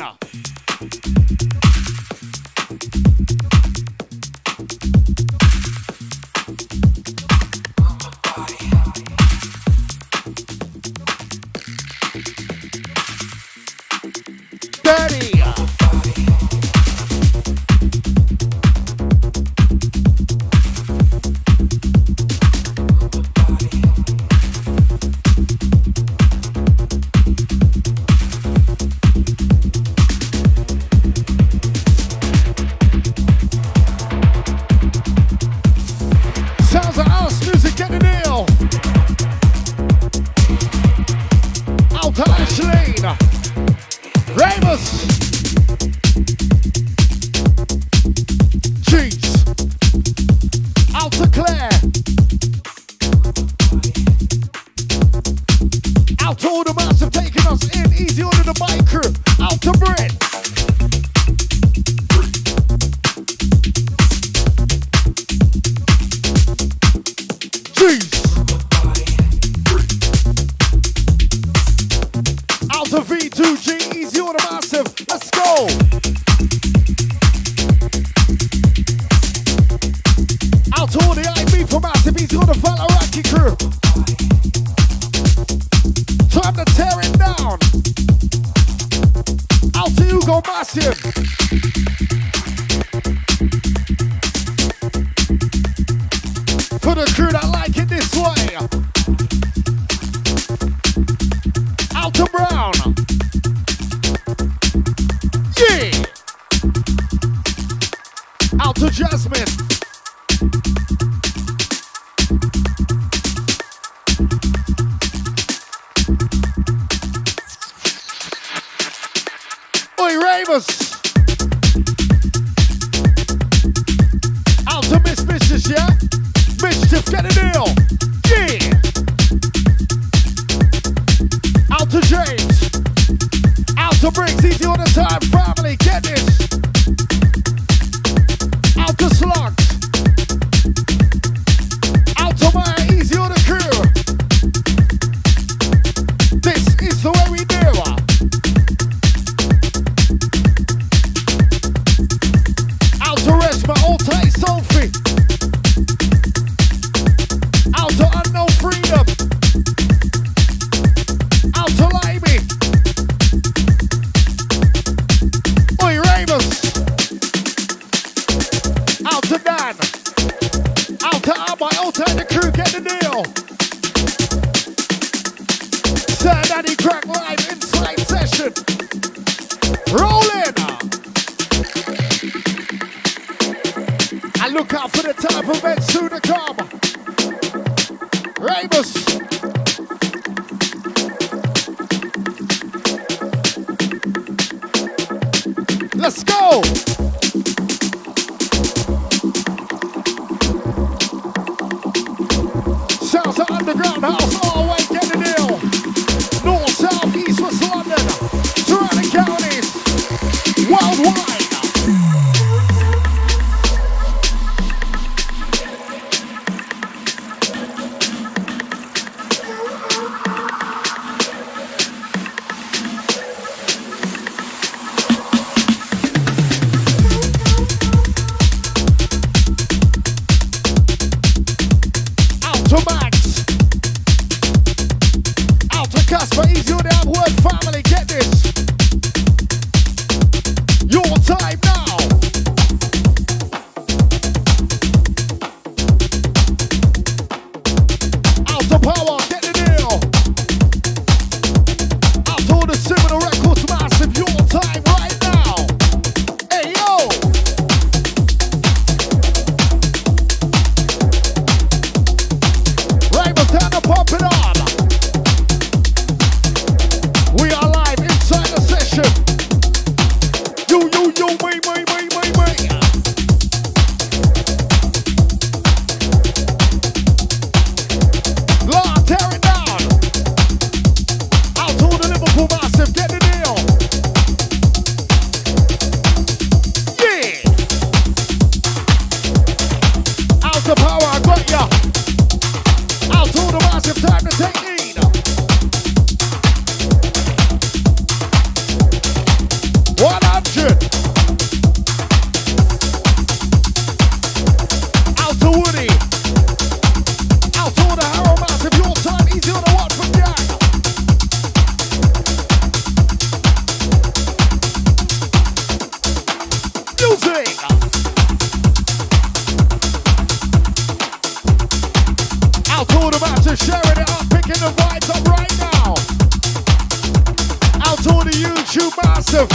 true massive.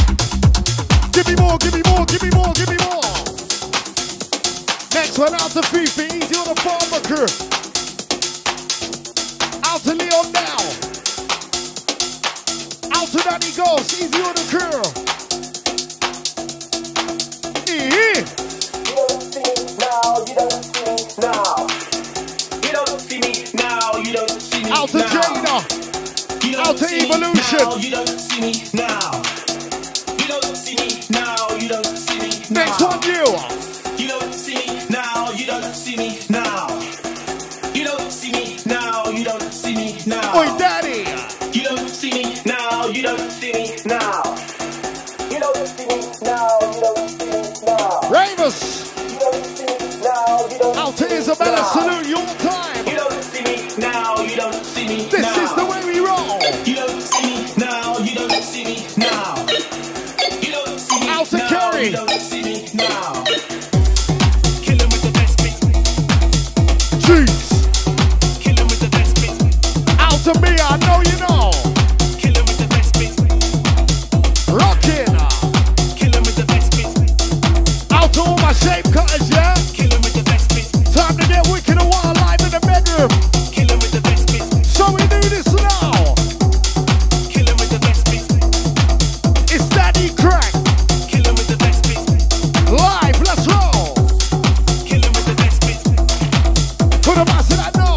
Give me more, give me more, give me more, give me more. Next one out to Fifi, easy on the Barbecker. Out to Leon now. Out to Danny Goss, easy on the curl. Yeah. You don't see now, you don't see now. You don't see me now, you don't see me now. Out to Jaina. Out to Evolution. You don't see me now. You don't see me now, you don't see me now. Next one, you. You don't see me now, you don't see me now. You don't see me now, you don't see me now. Oi, Daddy! You don't see me now, you don't see me now. You don't see me now, you don't see me now. Ramus! You don't see me now, you don't out see me now. Out to Isabella, salute your time. You don't see me now, you don't see me this now. This is the way we roll. You don't see me now, you don't see me now. You don't see me out to now, Kerry. You don't see me now. To me, I know you know. Kill him with the best beats. Rockin'. Kill him with the best beats. Out to all my shape cutters, yeah. Kill him with the best beats. Time to get wicked and wild live in the bedroom. Kill him with the best beats. So we do this now. Kill him with the best beats. It's Daddy Cranx. Kill him with the best beats. Live, let's roll. Kill him with the best beats. Put a mass in that now.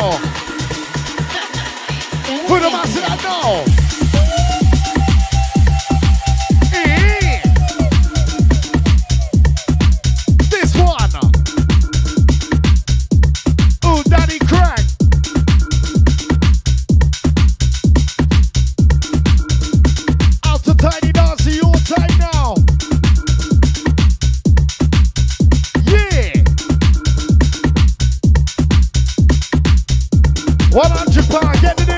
now. Put them out to that now. Yeah. This one. Oh, Daddy Cranx. Out to Tiny Darcy, your time now. Yeah. one hundred pounds, get the deal.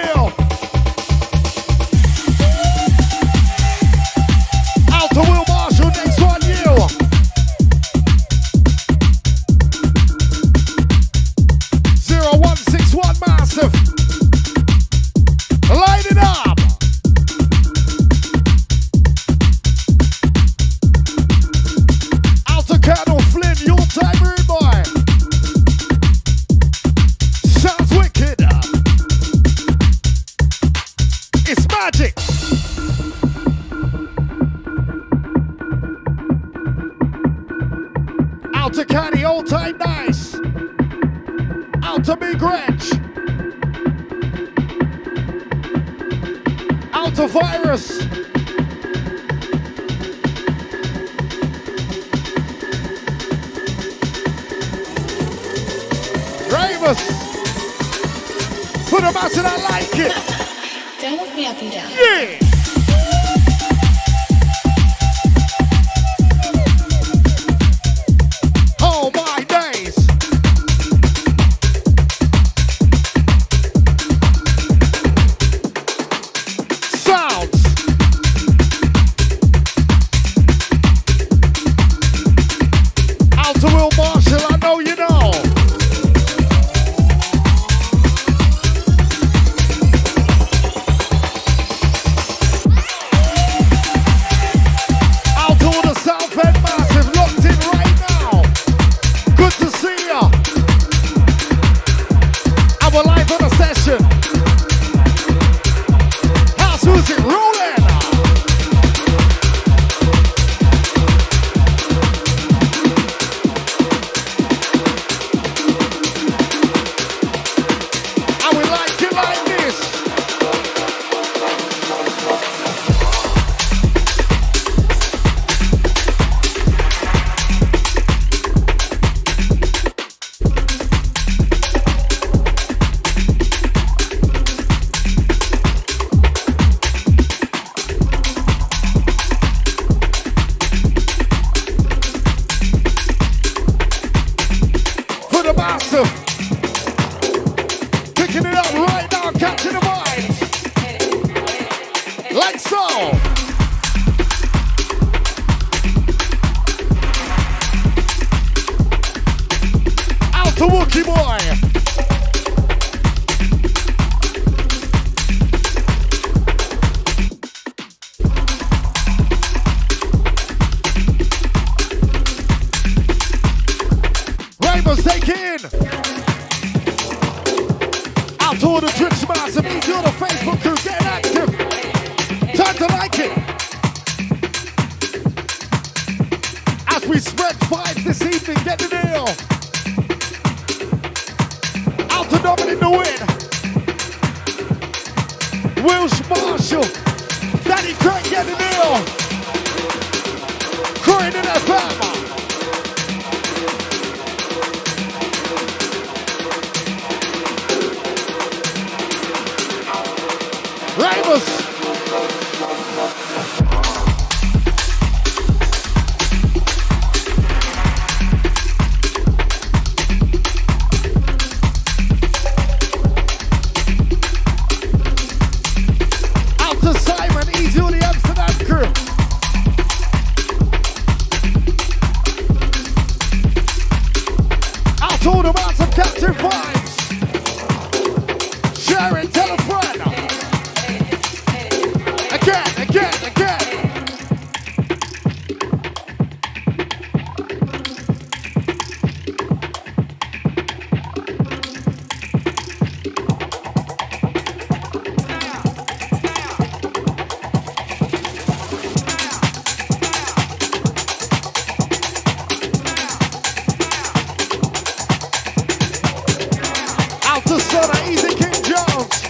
Jonah Easy King Jones,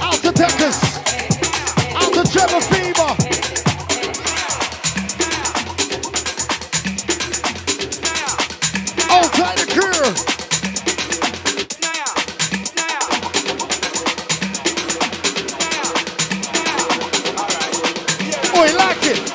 out to Texas, out to Trevor Fever. Outside the crew. Oh, he like it.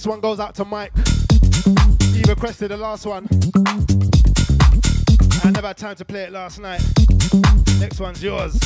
Next one goes out to Mike. He requested the last one. I never had time to play it last night. Next one's yours.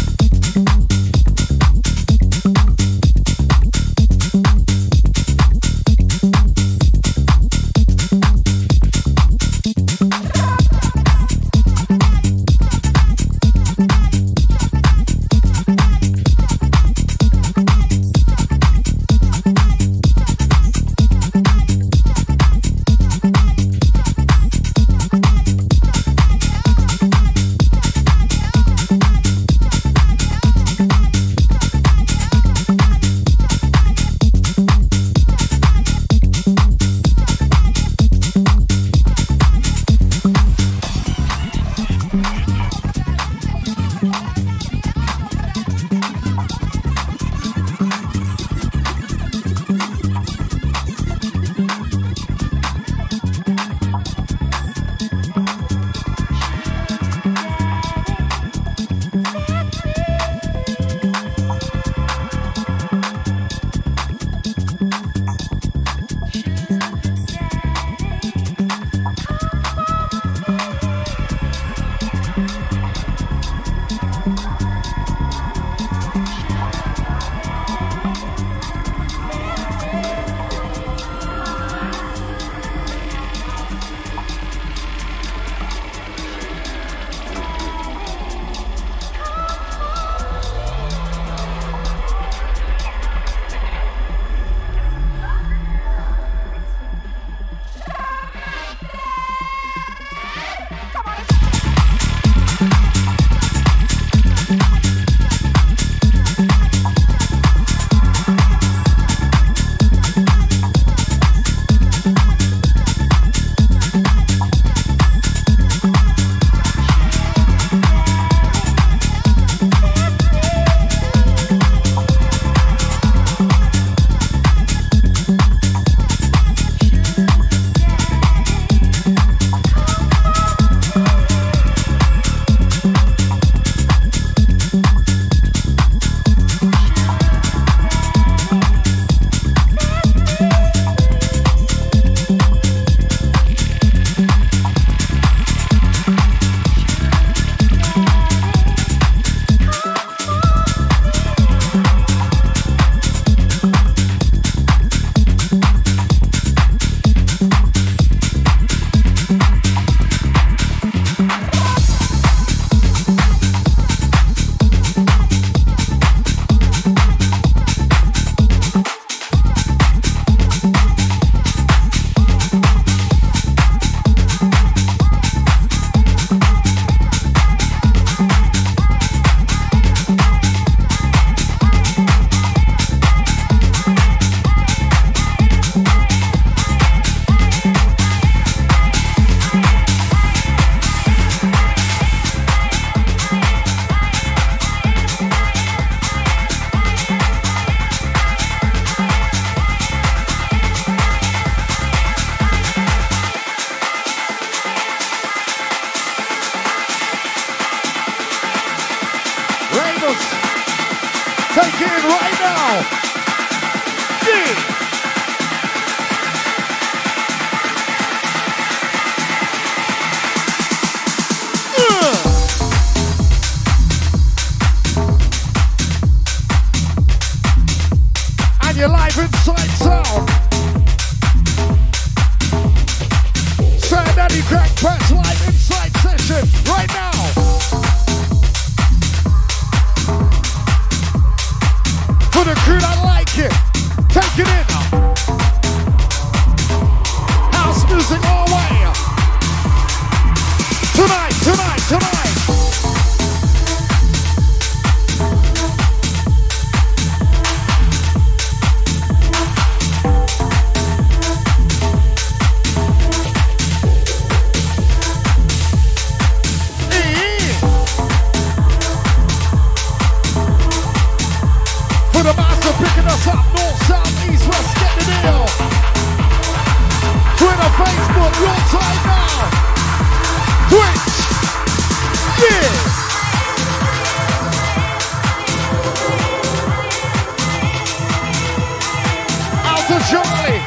Charlie,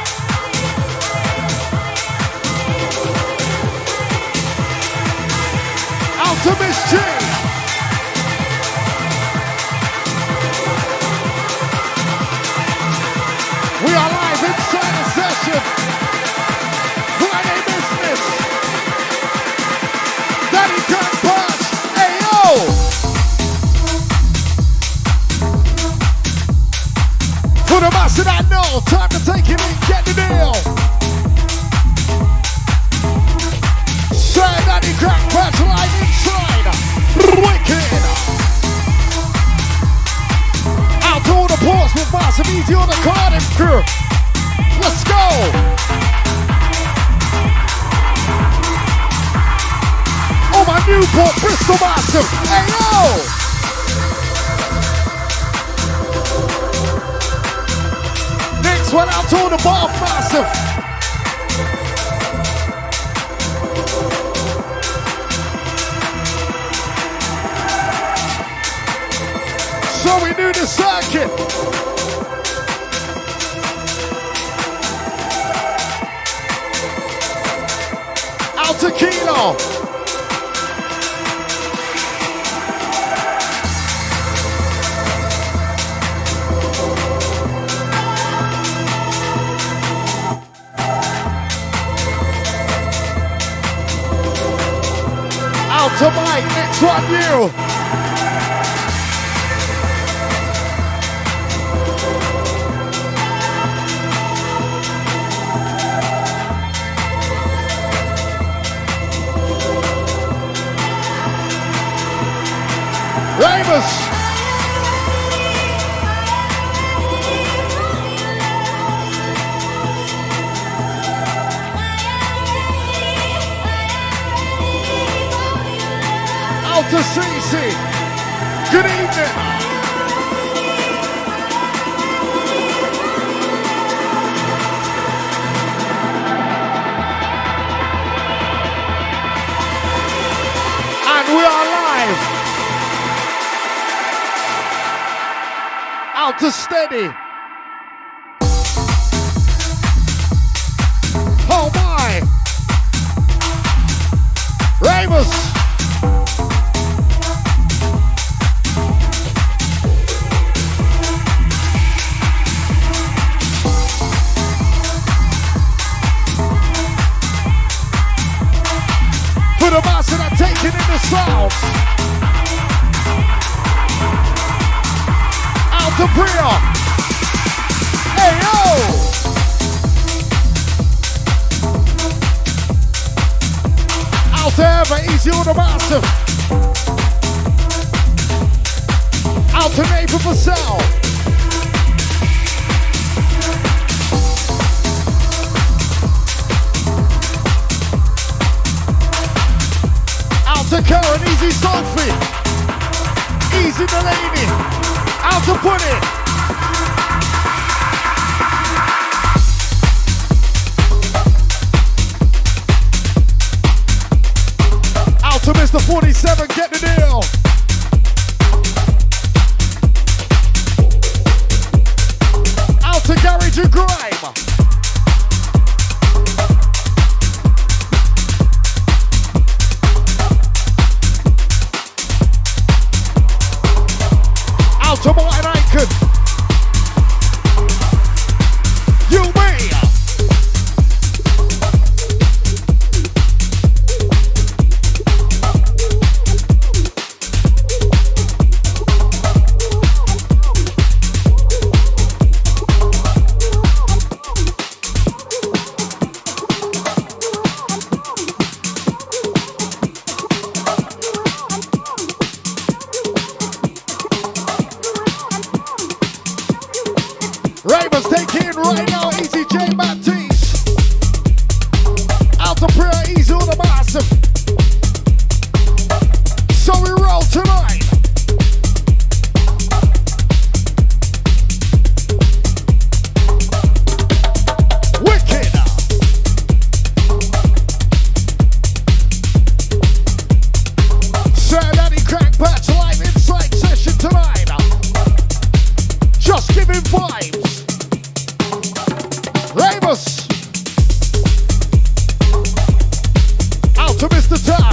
Miss G. Time to take it and get the deal. Say Daddy Cranx patch right inside. Wicked. Out to all the ports with Martin Easy on the Cardiff crew. Let's go. Oh my Newport Bristol Martin. Hey yo. When I told the bottom massive. So we do the circuit. Out to Kilo. To Mike, next one you. Ramos. To C C. Good evening. And we are live. Out to Steady. Oh my. Ramos. In the south, out to Bria. Hey yo, out to Ever, Easy on the massive. Out to Nathan for to Karen, Easy Sophie, Easy Delaney, out to put it. Out to Mister forty-seven, get the deal. Out to Gary to Grime. To Martin Icon. You may. To Mister Taff.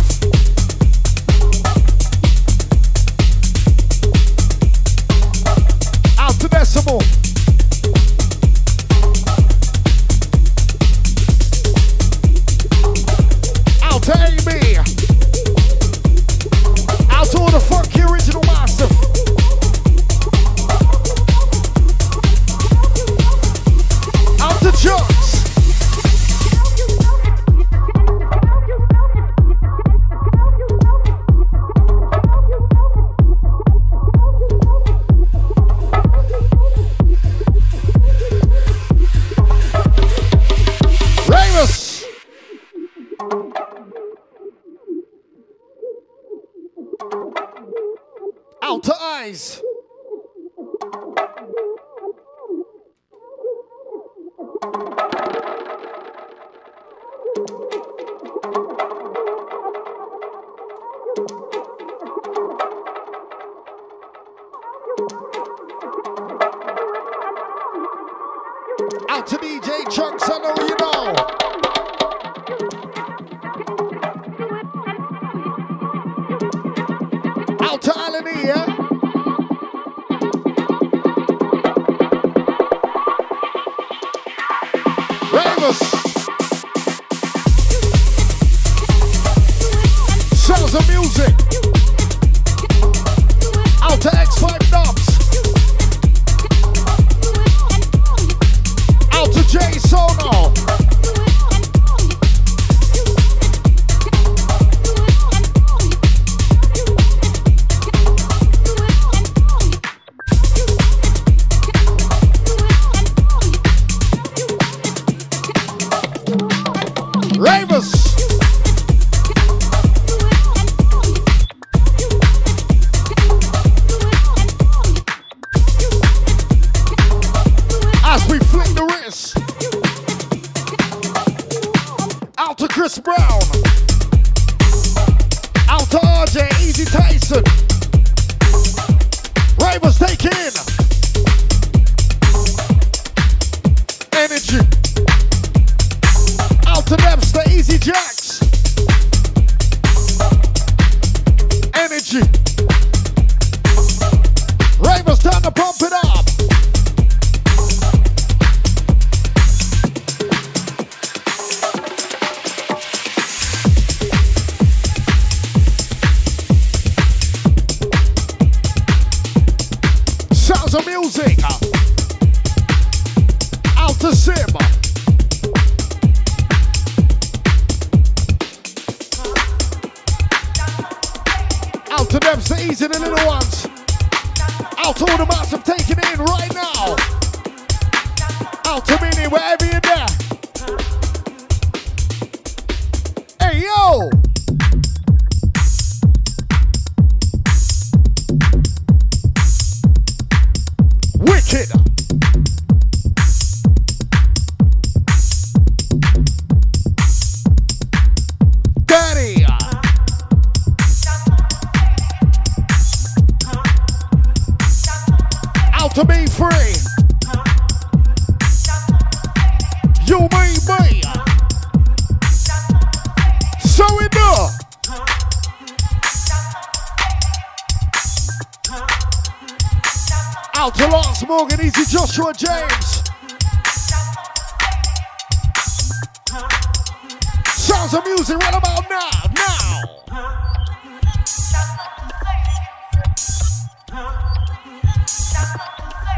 Outer eyes. Out to D J Chunks, I know you know. To Alanya. Ravers. Sounds of music. Out to X five Knobs. Out to J Sono. Joshua James. Sounds of music right about now. Now.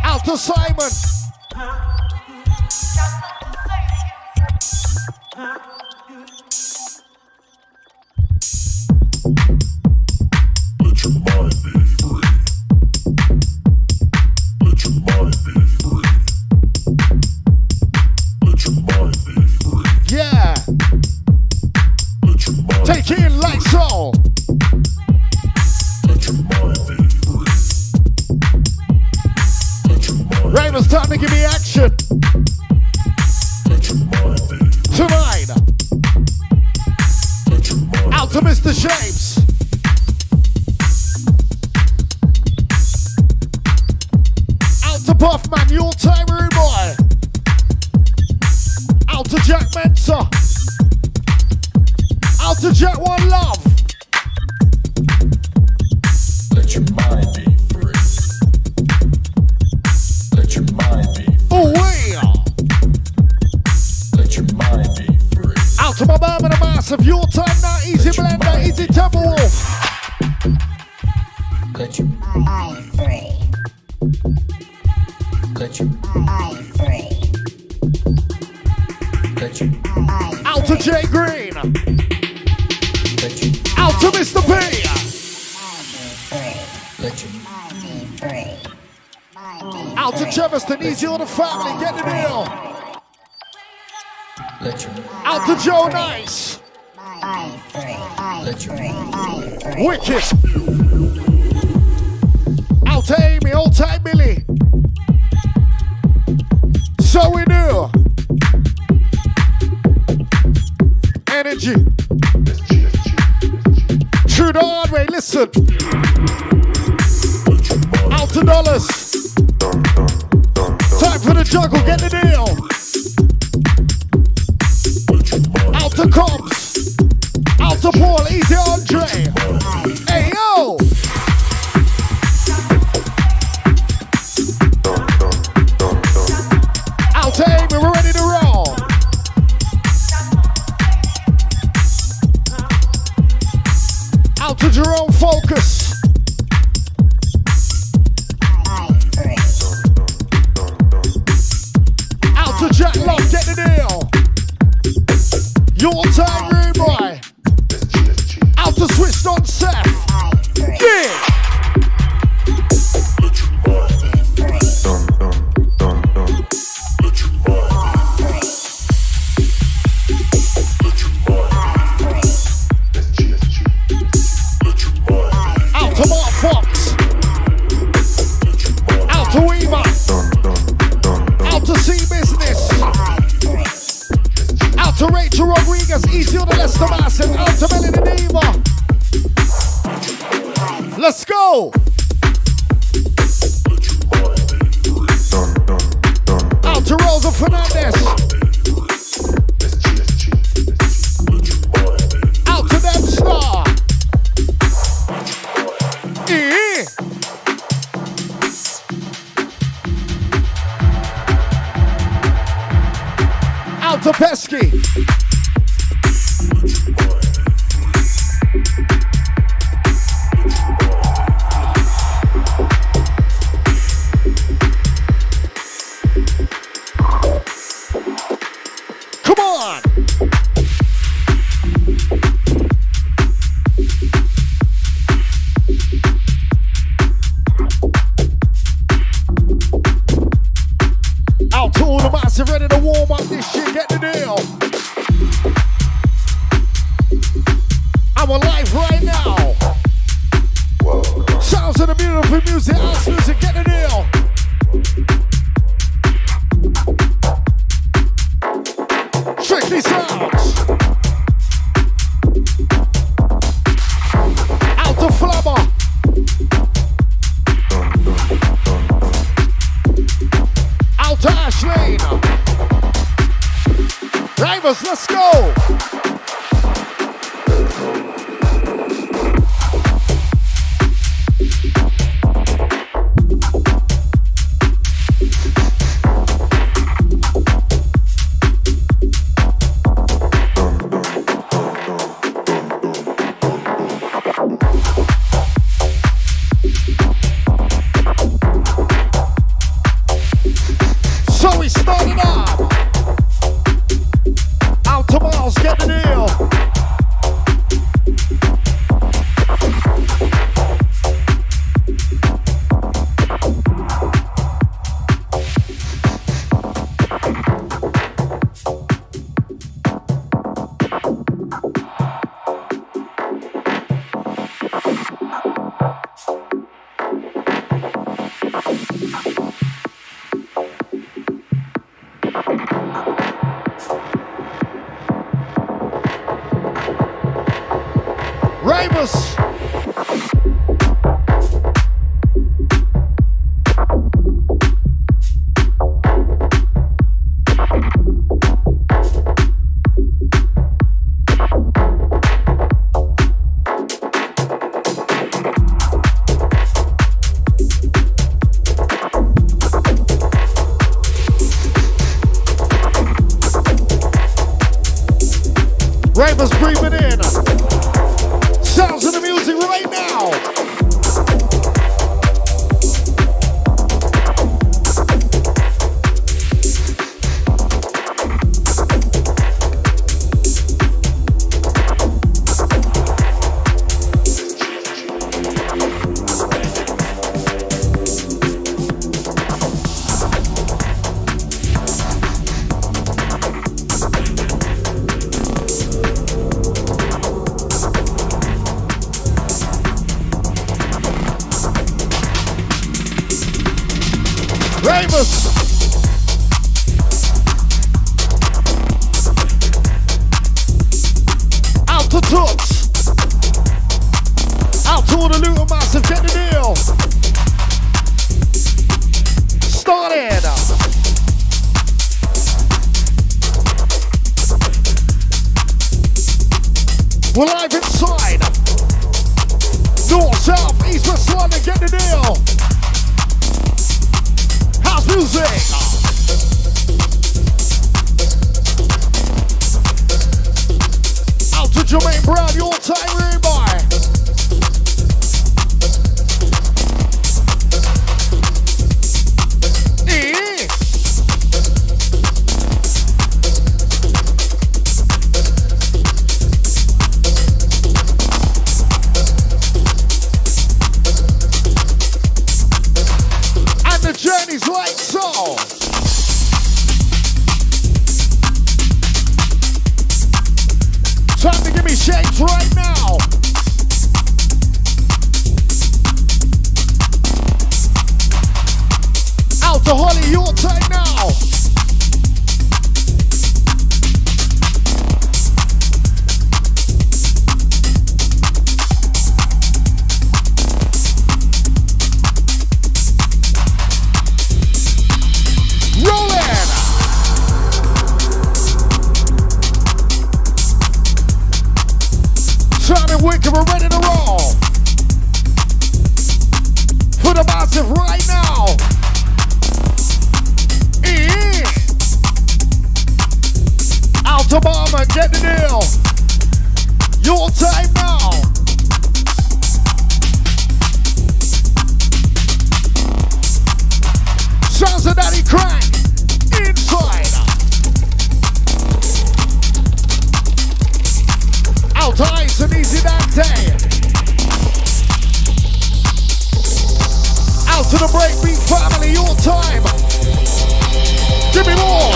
Out to Simon. Joe Nice. I free. I free. I free. Wicked. I'll take me old time Billy. So we do. Energy. True to Ordway, listen. Out to dollars. Time for the juggle, get the deal. Out to Combs. Out to Paul, easy Andre. Hey yo. Out to Amy, we're ready to roll. Out to Jerome, focus. Your time, room boy. Out to switch on Seth. Yeah. Out to Mark Fox. Out to Weaver. Out to C Business. To Rachel Rodriguez, easy on the Lester Bass and out to Melanie Neighbor. Let's go! Out to Rosa Fernandez. Out to them star. Yeah. Out to Pesky. Famous. Out to Tots. Out to all the little massive. Get the deal. Start it up. We're live inside. North, south, east, west, London, get the deal. House music. Out to Jermaine Brown, your time, rebar. Yeah. Journey's like so. Time to give me shakes right now. Out to Holly, your time now. Wicked, we're ready to roll. Put a massive right now. Yeah. Out to Mama, get the deal. Your time now. Sounds of Daddy Cranx. Inside. Out to Ace and Easy that day. Out to the breakbeat family, your time. Give me more.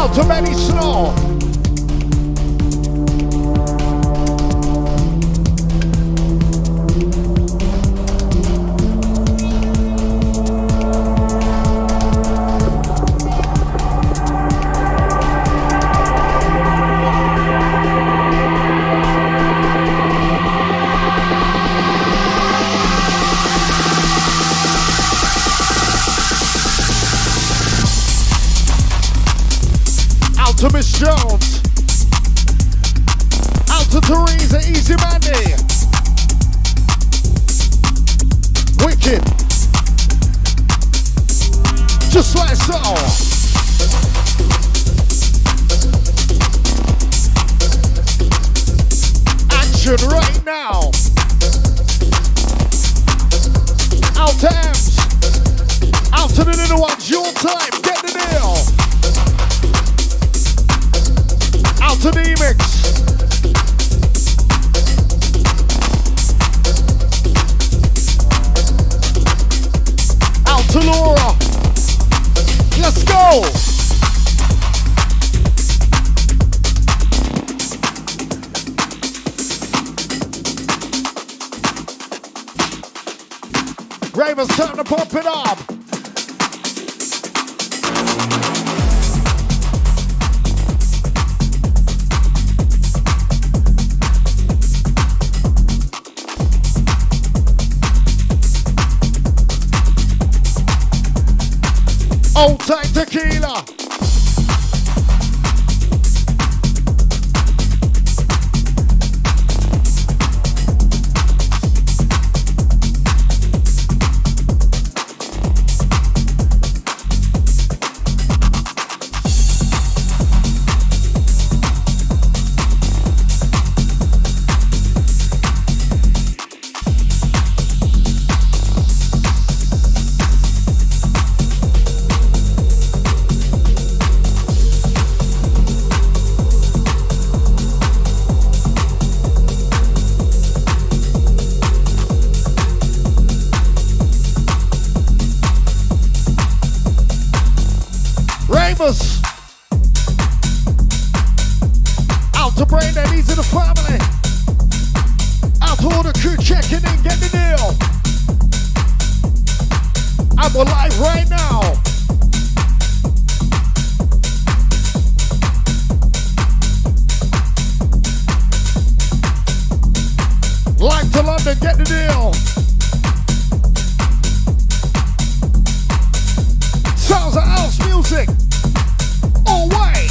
Out to Manny Snow. To Miss Jones. Out to Teresa, Easy Mandy. Wicked. Just like so. Action right now. Out to Ems. Out to the little ones, your time. Get the deal. Out to the mix. Out to Laura. Let's go. Ravens time to pump it up. Old time tequila. Out to Brain, that needs in the family. Out to all the crew checking in, get the deal. I'm alive right now. Live to London, get the deal. Sounds of house music. Oh, way.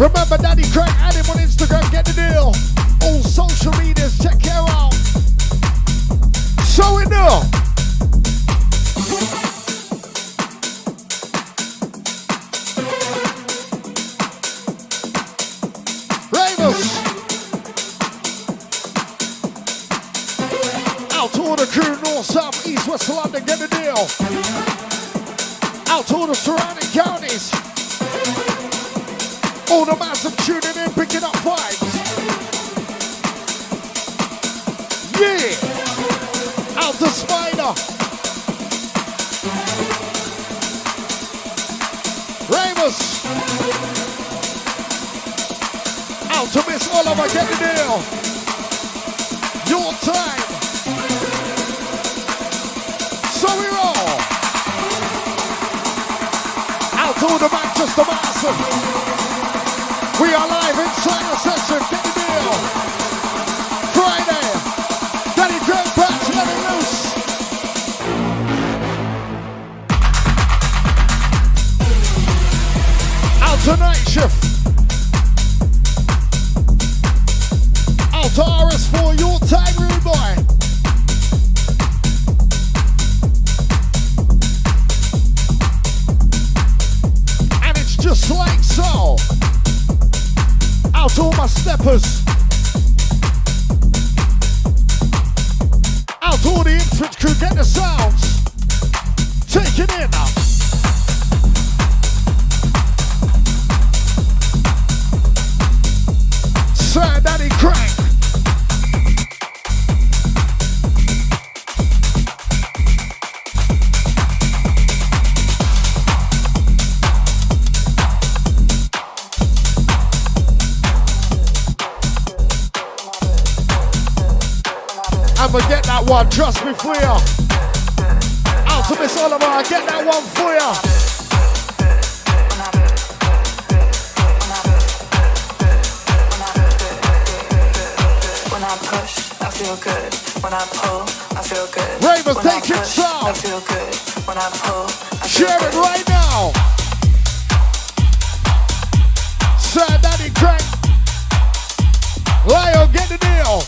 Remember Daddy Cranx, add him on Instagram, get the deal. All social medias, check him out. So we know. Ravers. Out to all the crew, north, south, east, west, London, get the deal. Out to all the surrounding counties. All the massive tuning in, picking up vibes. Yeah! Out the Spider. Ramos. Out to Miss Oliver, get the deal. Your time. So we roll. Out to the Manchester Massive. We are live inside the session, get the deal. Friday, Daddy Cranx, let it loose. Out to night shift. Out to R S four, your time, rude boy. And it's just like so. Out to all my steppers. Out to all the infantry crew, get the sounds. Take it in now. Sir Daddy Cranx. I'ma get that one, trust me, for ya. Out to Miss Oliver, I get that one for ya. When I push, I feel good. When I pull, I feel good. Ravers, take it sound. I feel good. When I pull, I share it right now. Sir Daddy Cranx. Lyle, get the deal.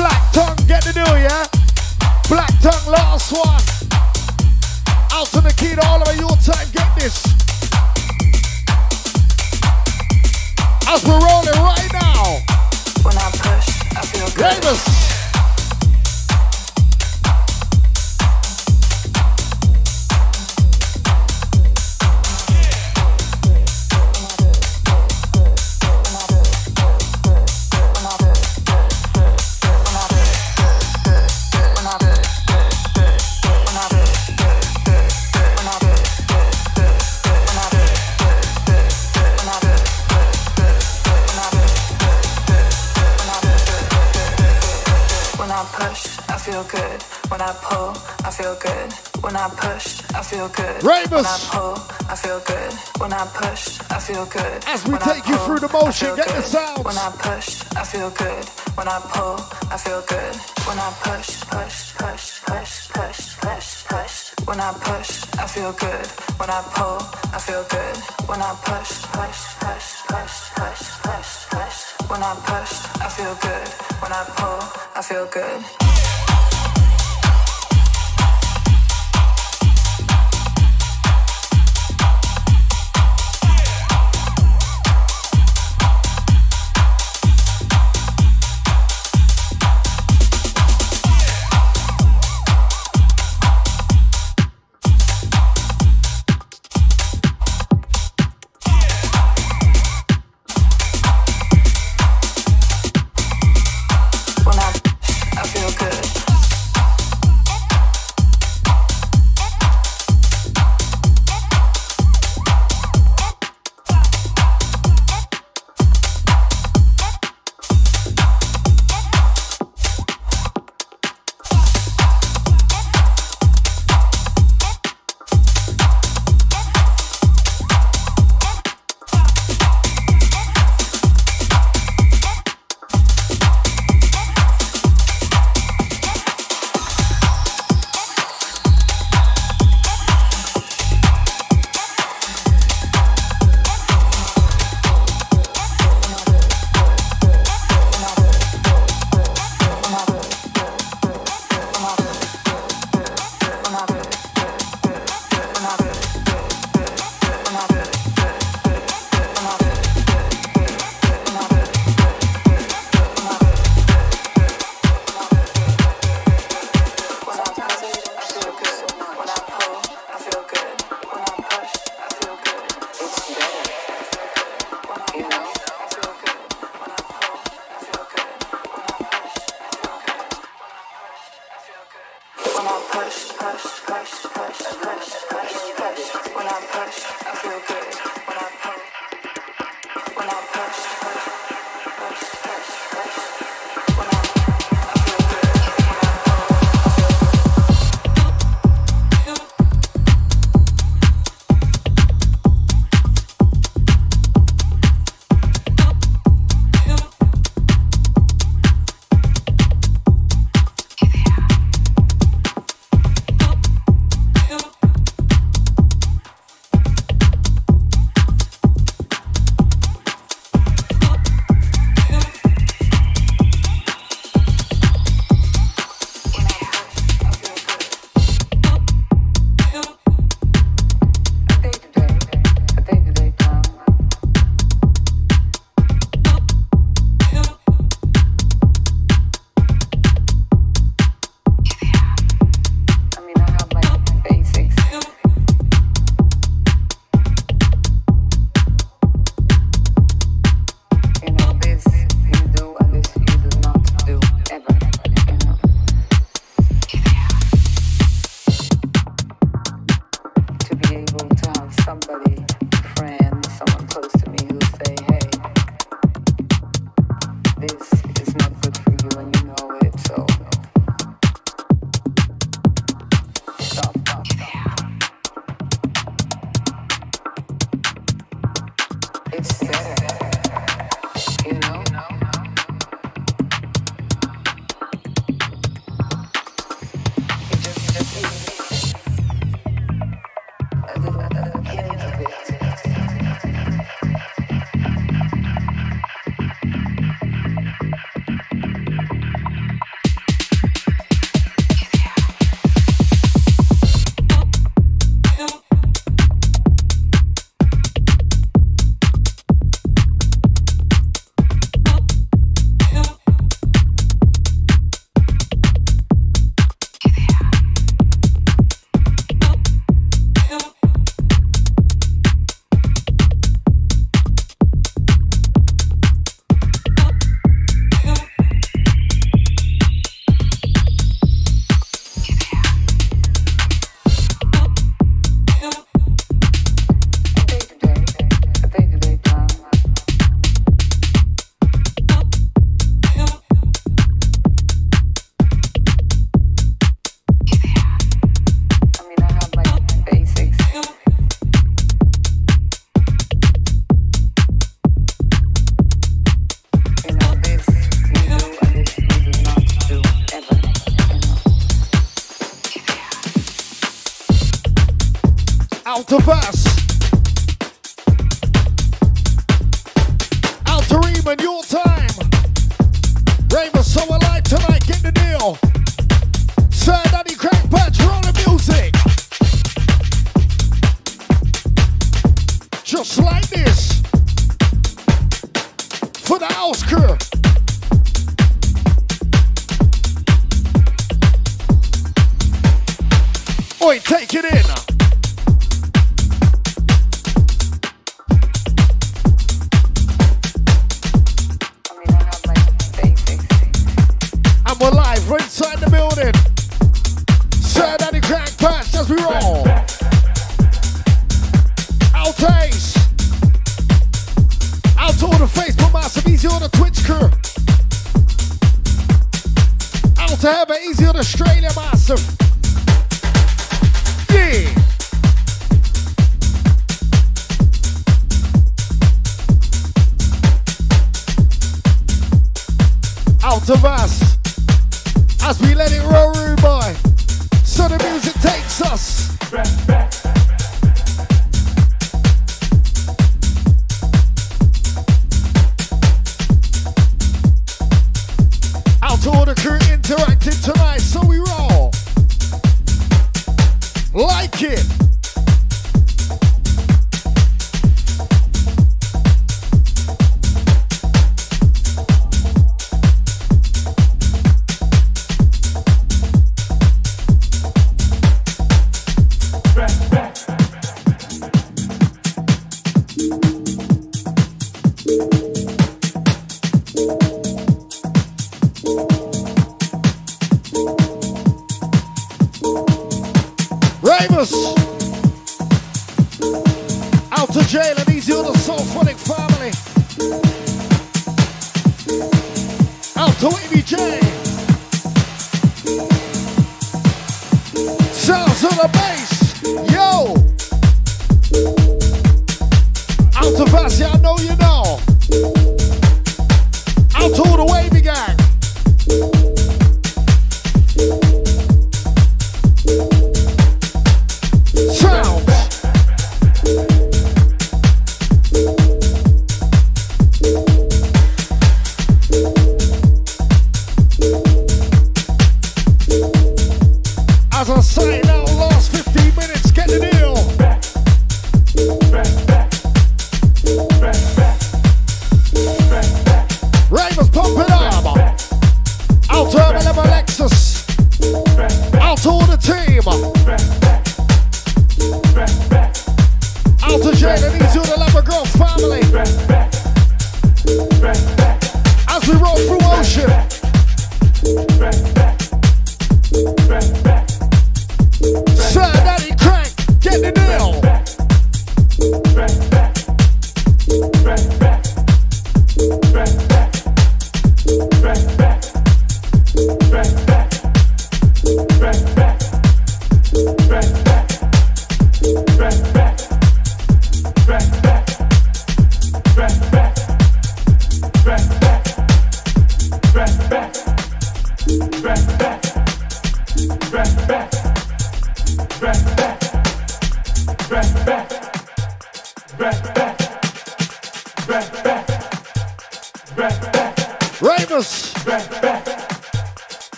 Black Tongue, get the deal, yeah? Black Tongue, last one. Out to the key to all of your time, get this. As we're rolling right now. When I push, I feel good. Ravers. Feel good. When I pull, I feel good. When I push, I feel good. Ravers. When I pull, I feel good. When I push, I feel good. As we when take pull, you through the motion, get good. The sounds. When I push, I feel good. When I pull, I feel good. When I push, push, push, push, push, push, push. When I push, I feel good. When I pull, I feel good. When I push, push, push, push, push, push, push. When I push, I feel good. When I pull, I feel good. out to Vass. Out to Reeman, your time. Raymond's so alive tonight, get the deal. Sir Daddy Cranx, Perch, roll the music. Just like this. For the house crew. Oi, take it in. I mean, I have like basics. And we're live, we're inside the building. Sir Daddy Cranx, Perch as we roll. Out to Ace. Out to all the Facebook massive, easy on the Twitch crew. Out to Heather, easy on Australia massive. Out of us as we let it roll, by so the music takes us. Out to all the crew interacting tonight, so we roll. Like it.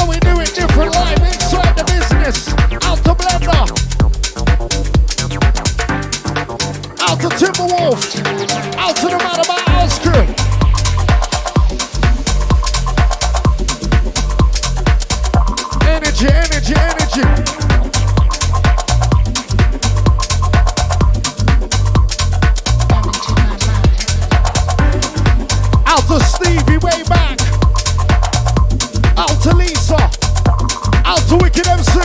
So we do it different live inside the business. Out to Blender. Out to Timberwolf. Out to the man about house crew. Energy, energy, energy. Out to Stevie, way back. Out to Lisa. Out to Wicked M C.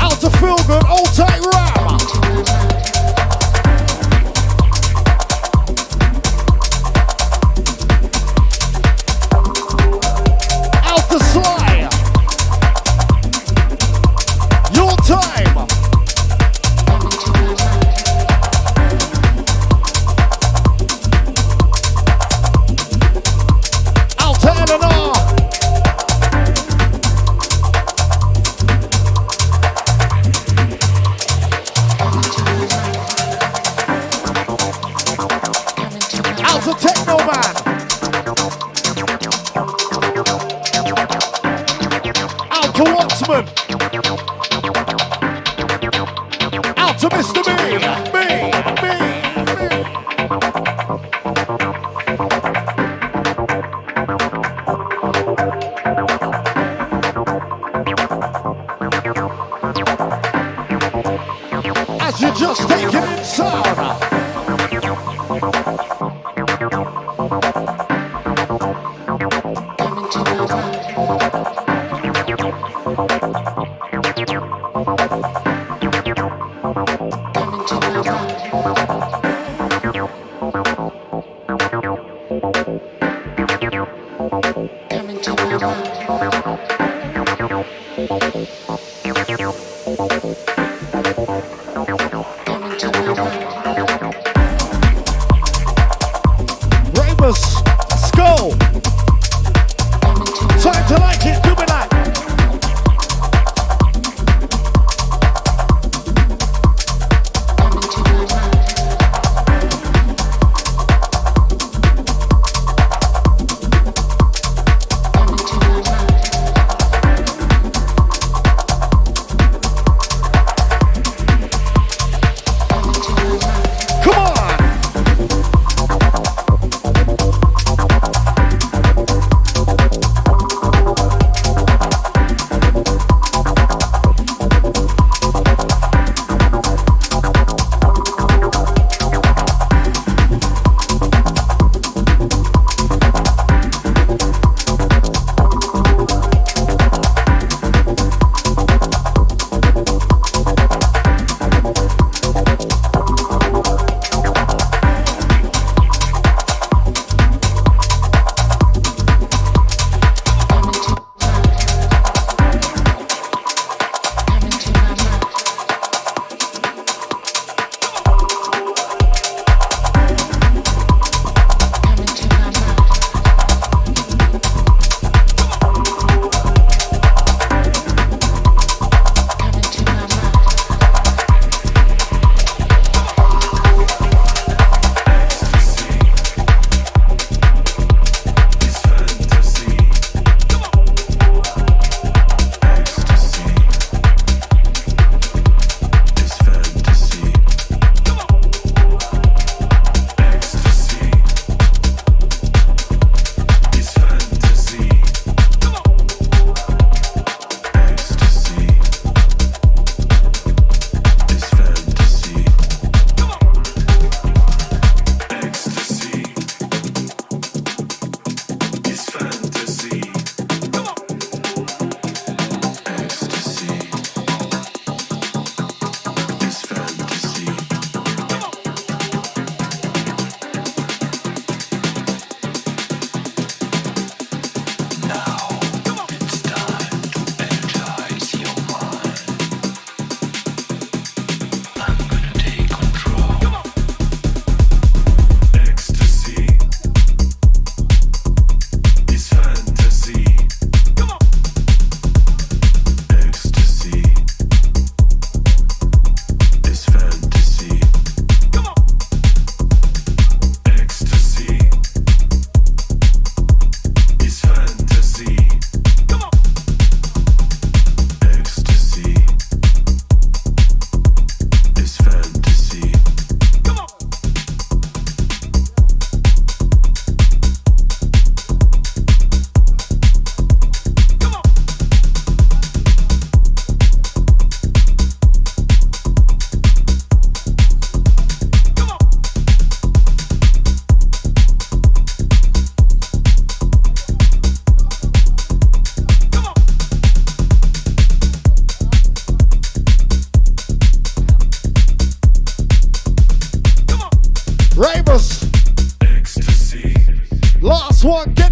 Out to Feelgood, Old Tight Ram. Out to Sly. Your time.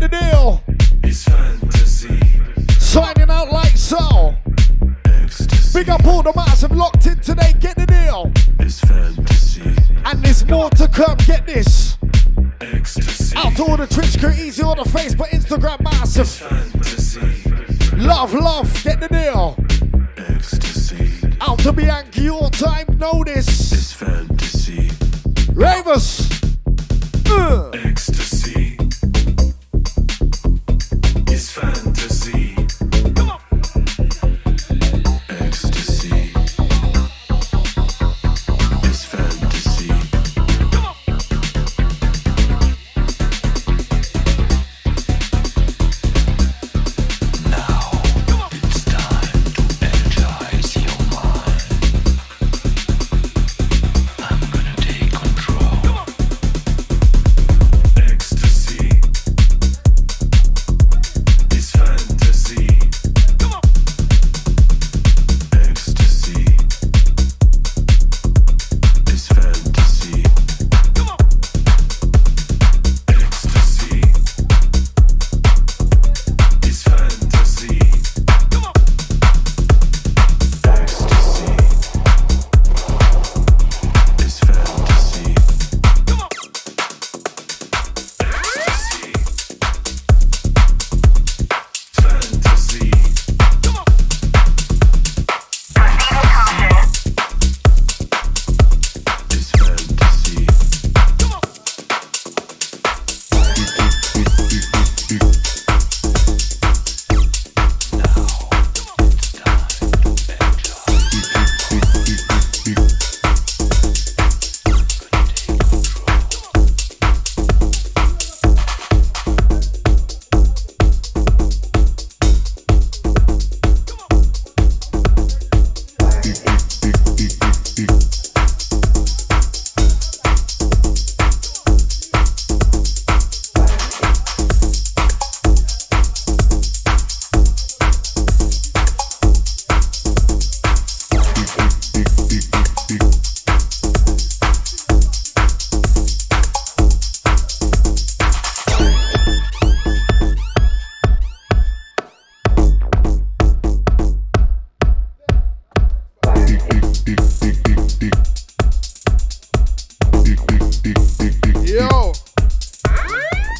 the deal. It's fantasy. Signing out like so. Ecstasy. Big up all the massive locked in today. Get the deal. It's fantasy. And there's more to come. Get this. Ecstasy. Out to all the Twitch crew, easy on the Facebook, Instagram, massive. It's fantasy. Love, love. Get the deal. Ecstasy. Out to Bianchi, your time. Notice. It's fantasy. Ravers. Uh. Ecstasy. It's fantasy. Come on. Ecstasy. It's fantasy. Come on. Now Come on. It's time to energize your mind. I'm gonna take control. Come on. Ecstasy.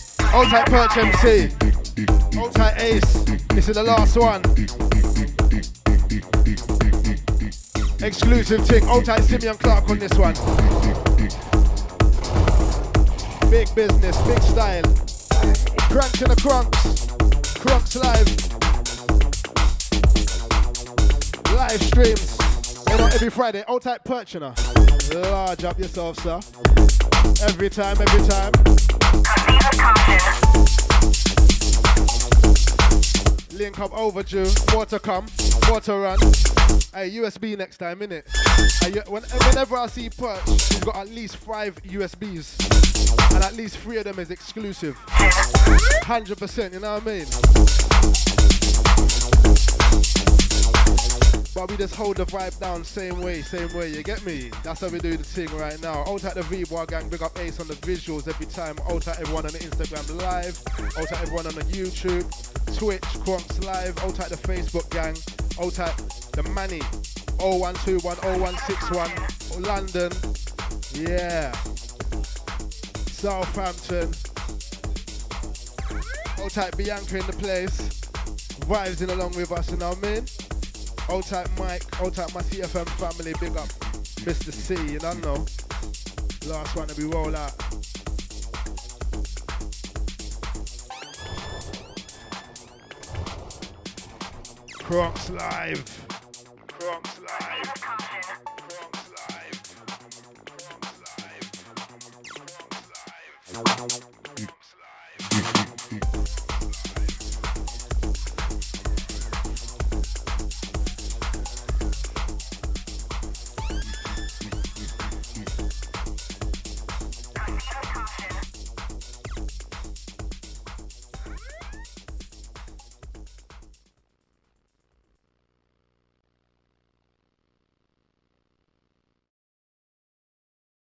Hold tight, Perch M C. Hold tight, Ace. This is the last one. Exclusive tick. Hold tight, Simeon Clark on this one. Big business, big style. Cranx in the Cronx. Cronx Live. Live streams. They're on every Friday. Hold tight, Perch, you know. Large up yourself, sir. Every time, every time. Link up overdue, more to come, more to run. Hey, U S B next time, innit? I, when, whenever I see Perch, we've got at least five U S Bs. And at least three of them is exclusive. one hundred percent, you know what I mean? But we just hold the vibe down same way, same way, you get me? That's how we do the thing right now. Hold tight the V-Bar Gang, big up Ace on the visuals every time. Hold tight everyone on the Instagram Live. Hold tight everyone on the YouTube. Twitch, Cronx Live, hold tight the Facebook gang, hold tight the Manny, oh one two one, oh one six one, London, yeah, Southampton, hold tight Bianca in the place, vibes in along with us, you know what I mean? Hold tight Mike, hold tight my C F M family, big up Mister C, you don't know, last one to be roll out. Cronx Live. Cronx Live. Cronx Live. Cronx Live. Cronx Live.